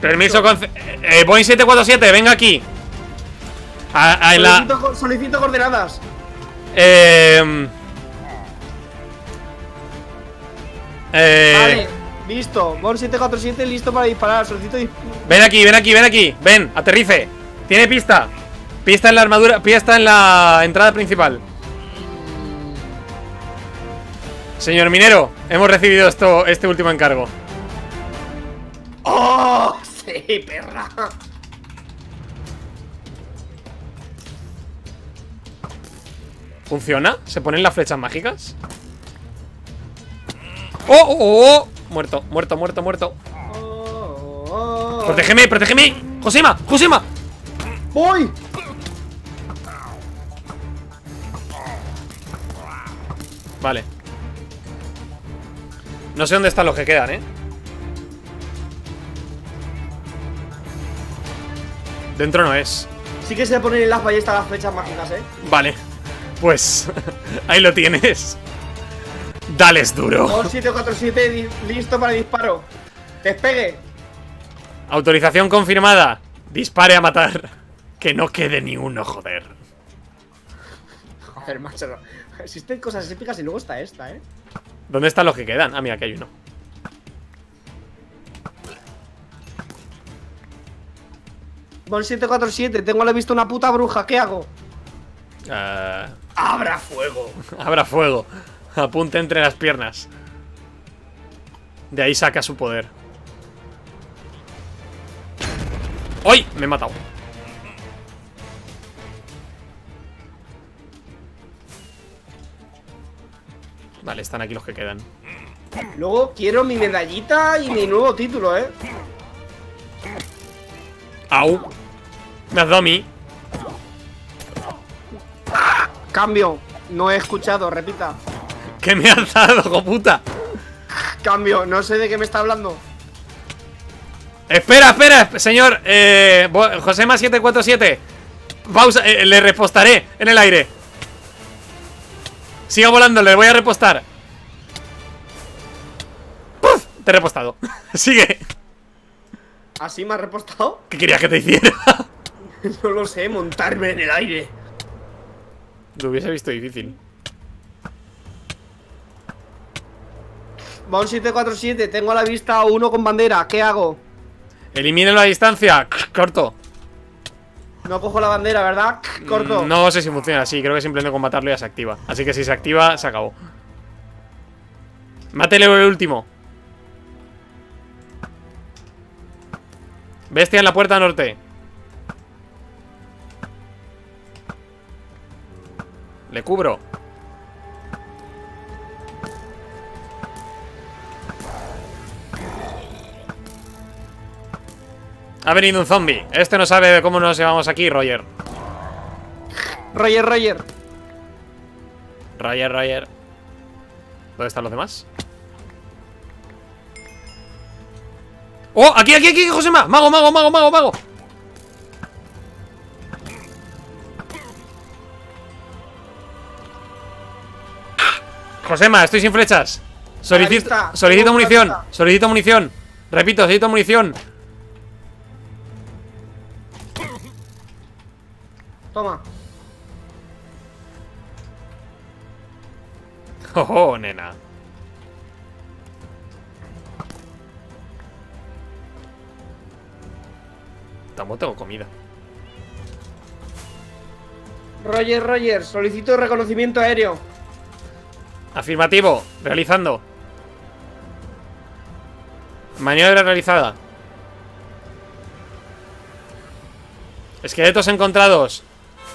Permiso con. Eh, Boeing siete cuatro siete, venga aquí. A, a la... solicito, solicito coordenadas. Eh... Eh... Vale, listo. Bon siete cuatro siete, listo para disparar. Solicito disp Ven aquí, ven aquí, ven aquí. Ven, aterrice. Tiene pista. Pista en la armadura, pista en la entrada principal. Señor minero, hemos recibido esto, este último encargo. ¡Oh! Sí, perra. ¿Funciona? ¿Se ponen las flechas mágicas? ¡Oh, oh, oh! Muerto, muerto, muerto, muerto. Oh, oh, oh. ¡Protégeme, protégeme! ¡Josema, Josema! ¡Voy! Vale. No sé dónde están los que quedan, ¿eh? Dentro no es. Sí que se ponen en las ballestas las flechas mágicas, ¿eh? Vale. Pues, ahí lo tienes. Dales duro. siete cuatro siete, listo para disparo. Despegue. Autorización confirmada. Dispare a matar. Que no quede ni uno, joder. Joder, macho. Existen cosas épicas y luego está esta, ¿eh? ¿Dónde están los que quedan? Ah, mira, aquí hay uno. Bon siete cuatro siete, tengo a la vista una puta bruja, ¿qué hago? Uh... Abra fuego. Abra fuego. Apunte entre las piernas. De ahí saca su poder. ¡Ay! Me he matado. Vale, están aquí los que quedan. Luego quiero mi medallita y mi nuevo título, ¿eh? Au. Me has dado a mí. Cambio. No he escuchado, repita. ¿Qué me has dado, coputa? Cambio, no sé de qué me está hablando. Espera, espera, señor eh, Josema siete cuatro siete. Pausa, eh, le repostaré en el aire. Siga volando, le voy a repostar. ¡Puf! Te he repostado. Sigue. ¿Así me has repostado? ¿Qué querías que te hiciera? No lo sé, montarme en el aire. Lo hubiese visto difícil. Va un siete cuatro siete, tengo a la vista a uno con bandera, ¿qué hago? Elimínelo a distancia, corto. No cojo la bandera, ¿verdad? Corto. No sé si funciona así, creo que simplemente con matarlo ya se activa. Así que si se activa, se acabó. Mátele el último. Bestia en la puerta norte. Le cubro. Ha venido un zombie. Este no sabe cómo nos llevamos aquí, Roger. Roger, Roger. Roger, Roger. ¿Dónde están los demás? ¡Oh! ¡Aquí, aquí, aquí, Josema! ¡Mago, mago, mago, mago, mago! Josema, estoy sin flechas. Solicito, solicito munición. Solicito munición. Repito, solicito munición. Toma. Oh, nena. Tampoco tengo comida. Roger, Roger, solicito reconocimiento aéreo. Afirmativo, realizando. Maniobra realizada. Esqueletos encontrados.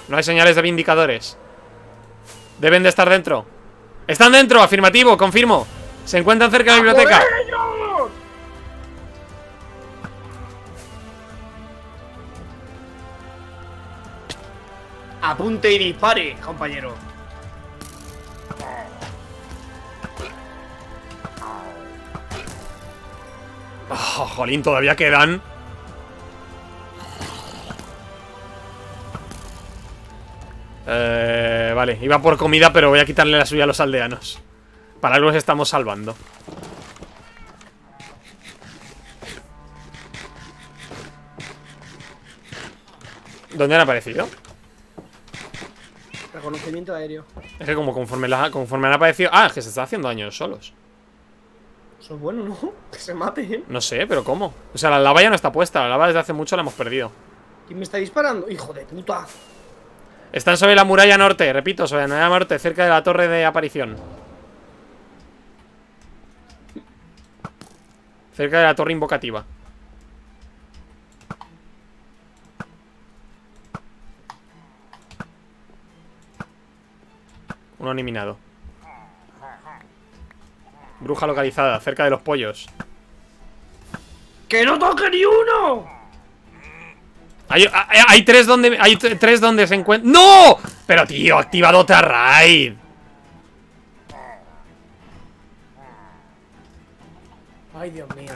No hay señales de vindicadores. Deben de estar dentro. ¡Están dentro! Afirmativo, confirmo. Se encuentran cerca de la biblioteca. Apunte y dispare, compañero. Oh, jolín, todavía quedan. Eh, vale, iba por comida, pero voy a quitarle la suya a los aldeanos. Para algo los estamos salvando. ¿Dónde han aparecido? Reconocimiento aéreo. Es que como conforme, la, conforme han aparecido... Ah, es que se está haciendo daño solos. Eso es bueno, ¿no? Que se mate, ¿eh? No sé, pero ¿cómo? O sea, la lava ya no está puesta. La lava desde hace mucho la hemos perdido. ¿Quién me está disparando? ¡Hijo de puta! Están sobre la muralla norte, repito, sobre la muralla norte, cerca de la torre de aparición. Cerca de la torre invocativa. Uno eliminado. Bruja localizada, cerca de los pollos. ¡Que no toque ni uno! Hay, hay, hay tres donde hay tres donde se encuentran. ¡No! Pero tío, activado otra raid. Ay, Dios mío.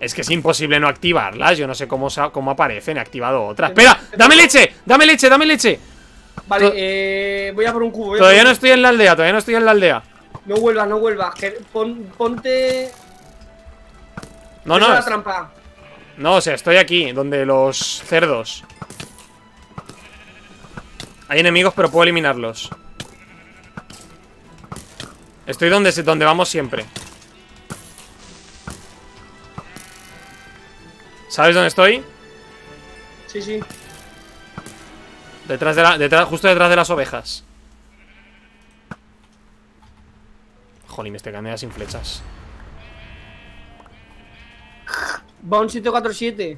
Es que es imposible no activarlas. Yo no sé cómo, cómo aparecen. He activado otras. ¡Espera! ¡Dame leche! ¡Dame leche! ¡Dame leche! Vale, to eh, voy a por un cubo. Todavía no estoy en la aldea, todavía no estoy en la aldea. No vuelvas, no vuelvas. Que pon, ponte. No, no. La trampa. No, o sea, estoy aquí, donde los cerdos. Hay enemigos, pero puedo eliminarlos. Estoy donde, donde vamos siempre. ¿Sabes dónde estoy? Sí, sí. Detrás de la, detrás, justo detrás de las ovejas. Jolín, este canea sin flechas. Va un siete cuatro siete.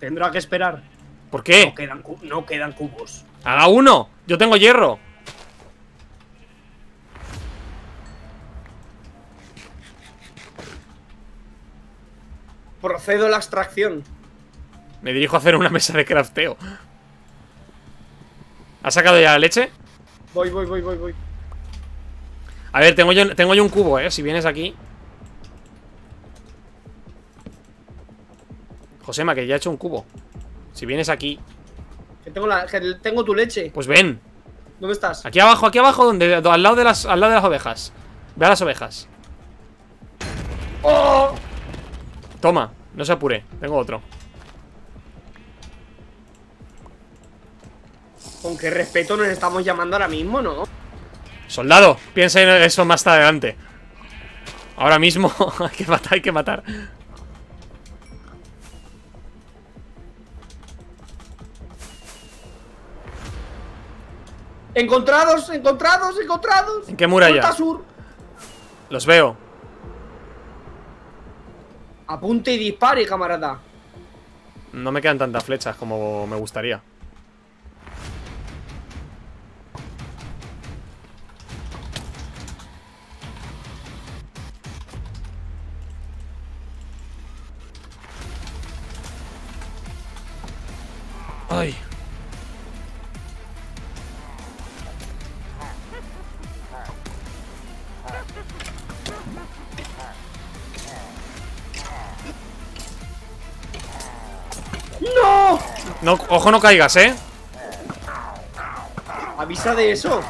Tendrá que esperar. ¿Por qué? No quedan, no quedan cubos. Haga uno. Yo tengo hierro. Procedo a la extracción. Me dirijo a hacer una mesa de crafteo. ¿Has sacado ya la leche? Voy, voy, voy, voy, voy. A ver, tengo yo, tengo yo un cubo, eh. Si vienes aquí. Josema, que ya he hecho un cubo. Si vienes aquí. Que tengo, la, que tengo tu leche. Pues ven. ¿Dónde estás? Aquí abajo, aquí abajo, donde, al lado de las, al lado de las ovejas. Ve a las ovejas. ¡Oh! Toma, no se apure. Tengo otro. Con qué respeto nos estamos llamando ahora mismo, ¿no? Soldado, piensa en eso más adelante. Ahora mismo hay que matar, hay que matar. Encontrados, encontrados, encontrados. ¿En qué muralla? Ruta sur. Los veo. Apunte y dispare, camarada. No me quedan tantas flechas como me gustaría. Ay. ¡No! No, ojo, no caigas, ¿eh? Avisa de eso.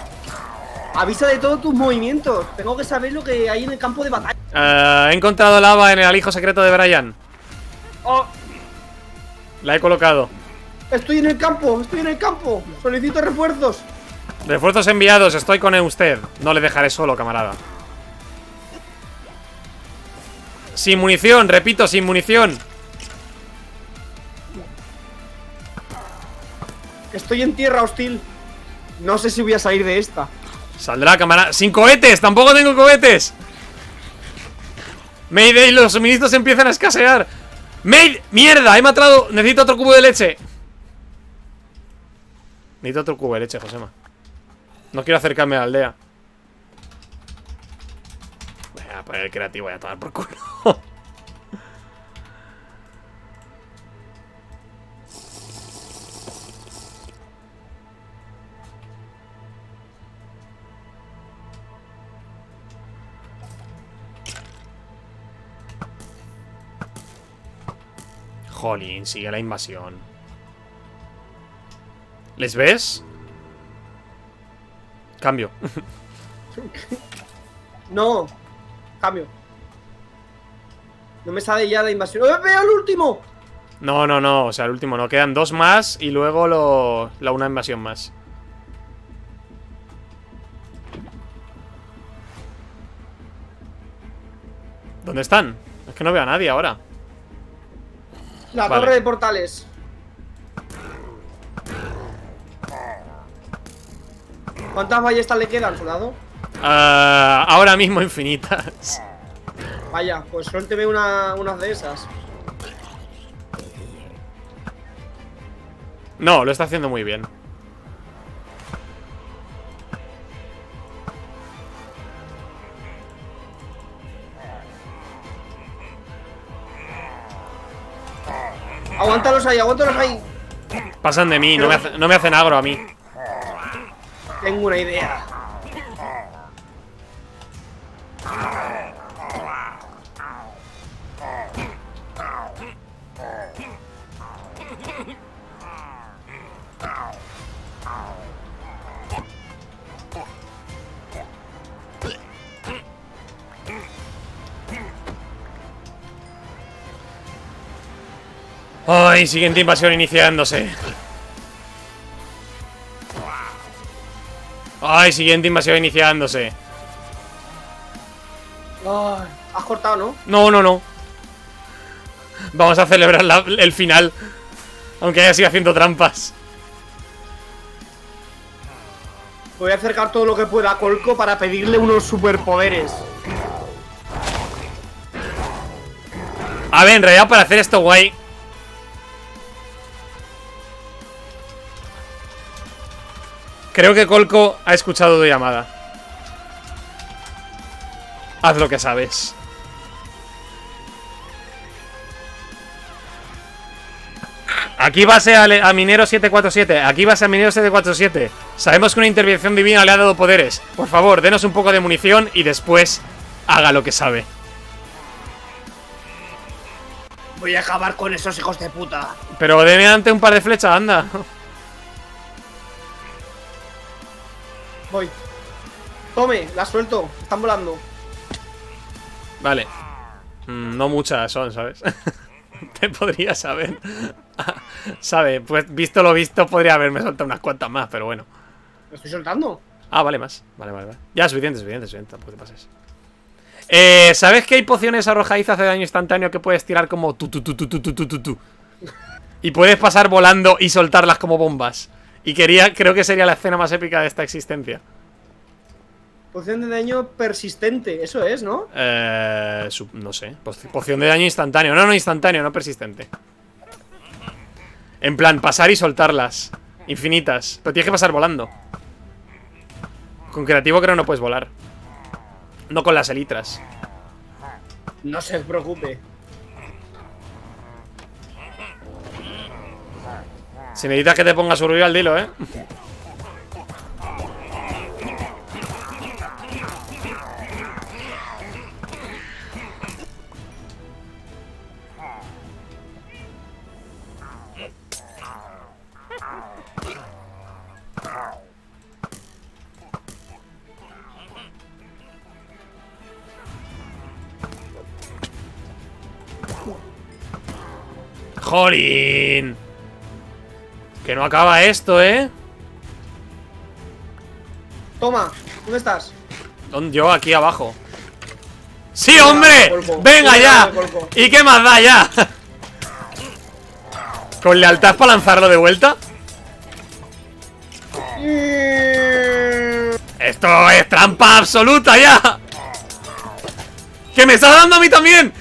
Avisa de todos tus movimientos. Tengo que saber lo que hay en el campo de batalla. Uh, he encontrado lava en el alijo secreto de Brian. Oh. La he colocado. Estoy en el campo, estoy en el campo. Solicito refuerzos. Refuerzos enviados, estoy con usted. No le dejaré solo, camarada. Sin munición, repito, sin munición. Estoy en tierra hostil. No sé si voy a salir de esta. Saldrá, camarada. ¡Sin cohetes! ¡Tampoco tengo cohetes! ¡Mayday! Los suministros empiezan a escasear. ¡Mayday! ¡Mierda! ¡He matado! Necesito otro cubo de leche. Necesito otro cubo de leche, Josema. No quiero acercarme a la aldea. Voy a poner el creativo y a tomar por culo. Jolín, sigue la invasión. ¿Les ves? Cambio. No. Cambio. No me sale ya la invasión. ¡Eh, veo el último! No, no, no. O sea, el último no. Quedan dos más y luego lo... la una invasión más. ¿Dónde están? Es que no veo a nadie ahora. La vale. Torre de portales. ¿Cuántas ballestas le quedan, soldado? Uh, ahora mismo infinitas. Vaya, pues suélteme una, unas de esas. No, lo está haciendo muy bien. Aguántalos ahí, aguántalos ahí. Pasan de mí, no me, hace, no me hacen agro a mí. Tengo una idea. Ay, siguiente invasión iniciándose. Ay, siguiente invasión iniciándose. Oh, has cortado, ¿no? No, no, no. Vamos a celebrar la, el final. Aunque haya sido haciendo trampas. Voy a acercar todo lo que pueda a Colco para pedirle unos superpoderes. A ver, en realidad para hacer esto guay Creo que Colco ha escuchado tu llamada. Haz lo que sabes. Aquí base a, a Minero siete cuatro siete. Aquí base a Minero siete cuatro siete. Sabemos que una intervención divina le ha dado poderes. Por favor, denos un poco de munición y después haga lo que sabe. Voy a acabar con esos hijos de puta. Pero deme antes un par de flechas, anda. Voy. Tome, las suelto. Están volando. Vale. Mm, no muchas son, ¿sabes? Te podría saber. ¿Sabes? Pues visto lo visto, podría haberme soltado unas cuantas más, pero bueno. ¿Me estoy soltando? Ah, vale, más. Vale, vale, vale. Ya, suficiente, suficiente, suficiente. Tampoco te pases. Eh, ¿sabes que hay pociones arrojadizas de daño instantáneo que puedes tirar como tu, tu, tu, tu, tu, tu, tu, tu? Y puedes pasar volando y soltarlas como bombas. Y quería, creo que sería la escena más épica de esta existencia. Poción de daño persistente, eso es, ¿no? Eh, sub, no sé. Poción de daño instantáneo. No, no, instantáneo, no persistente. En plan, pasar y soltarlas. Infinitas. Pero tienes que pasar volando. Con creativo creo no puedes volar. No con las elitras. No se preocupe. Si necesitas que te ponga survival al dilo, ¿eh? ¡Jolín! Que no acaba esto, ¿eh? Toma, ¿dónde estás? ¿Dónde? Yo aquí abajo. ¡Sí, venga, hombre! Golpo. ¡Venga ya! ¿Y qué más da ya? ¿Con lealtad para lanzarlo de vuelta? Esto es trampa absoluta ya. ¡Que me estás dando a mí también!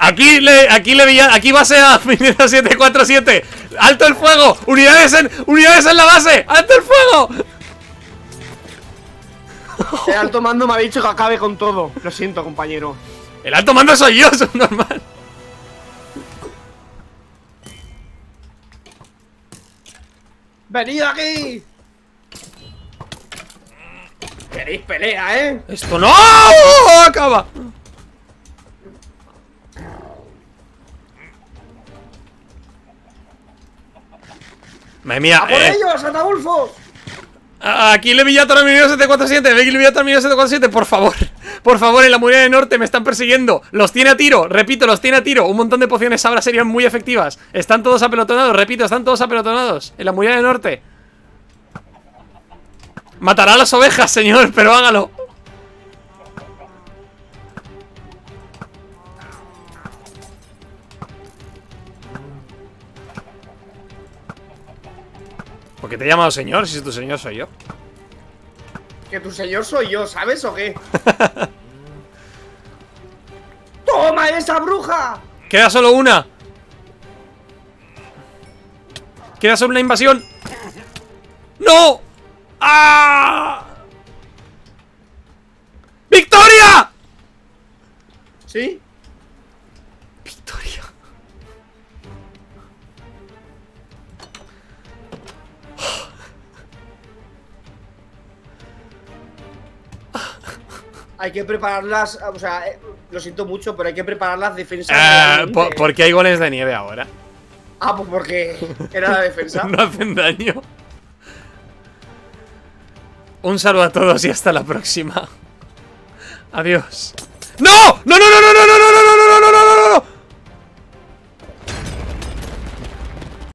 Aquí le, aquí le villa, aquí base a Minero siete cuatro siete. ¡Alto el fuego! ¡Unidades en, unidades en la base! ¡Alto el fuego! El alto mando me ha dicho que acabe con todo. Lo siento, compañero. El alto mando soy yo, es normal. ¡Venid aquí! Queréis pelea, ¿eh? ¡Esto no! ¡Acaba! Madre mía, ¡a por eh. ellos, Atagulfo! Aquí Levilla Minero siete cuatro siete. Ve que Levilla Minero siete cuatro siete, por favor. Por favor, en la muralla del norte me están persiguiendo. Los tiene a tiro, repito, los tiene a tiro. Un montón de pociones ahora serían muy efectivas. Están todos apelotonados, repito, están todos apelotonados. En la muralla del norte. Matará a las ovejas, señor, pero hágalo. ¿Por qué te he llamado señor? Si tu señor soy yo. Que tu señor soy yo, ¿sabes o qué? ¡Toma esa bruja! Queda solo una. Queda solo una invasión. ¡No! ¡Ah! ¡Victoria! ¿Sí? Victoria. Hay que prepararlas, o sea, lo siento mucho, pero hay que preparar las defensas. Eh, por, ¿Por qué hay goles de nieve ahora? Ah, pues porque era la defensa. No hacen daño. Un saludo a todos y hasta la próxima. Adiós. ¡No! ¡No, no, no, no!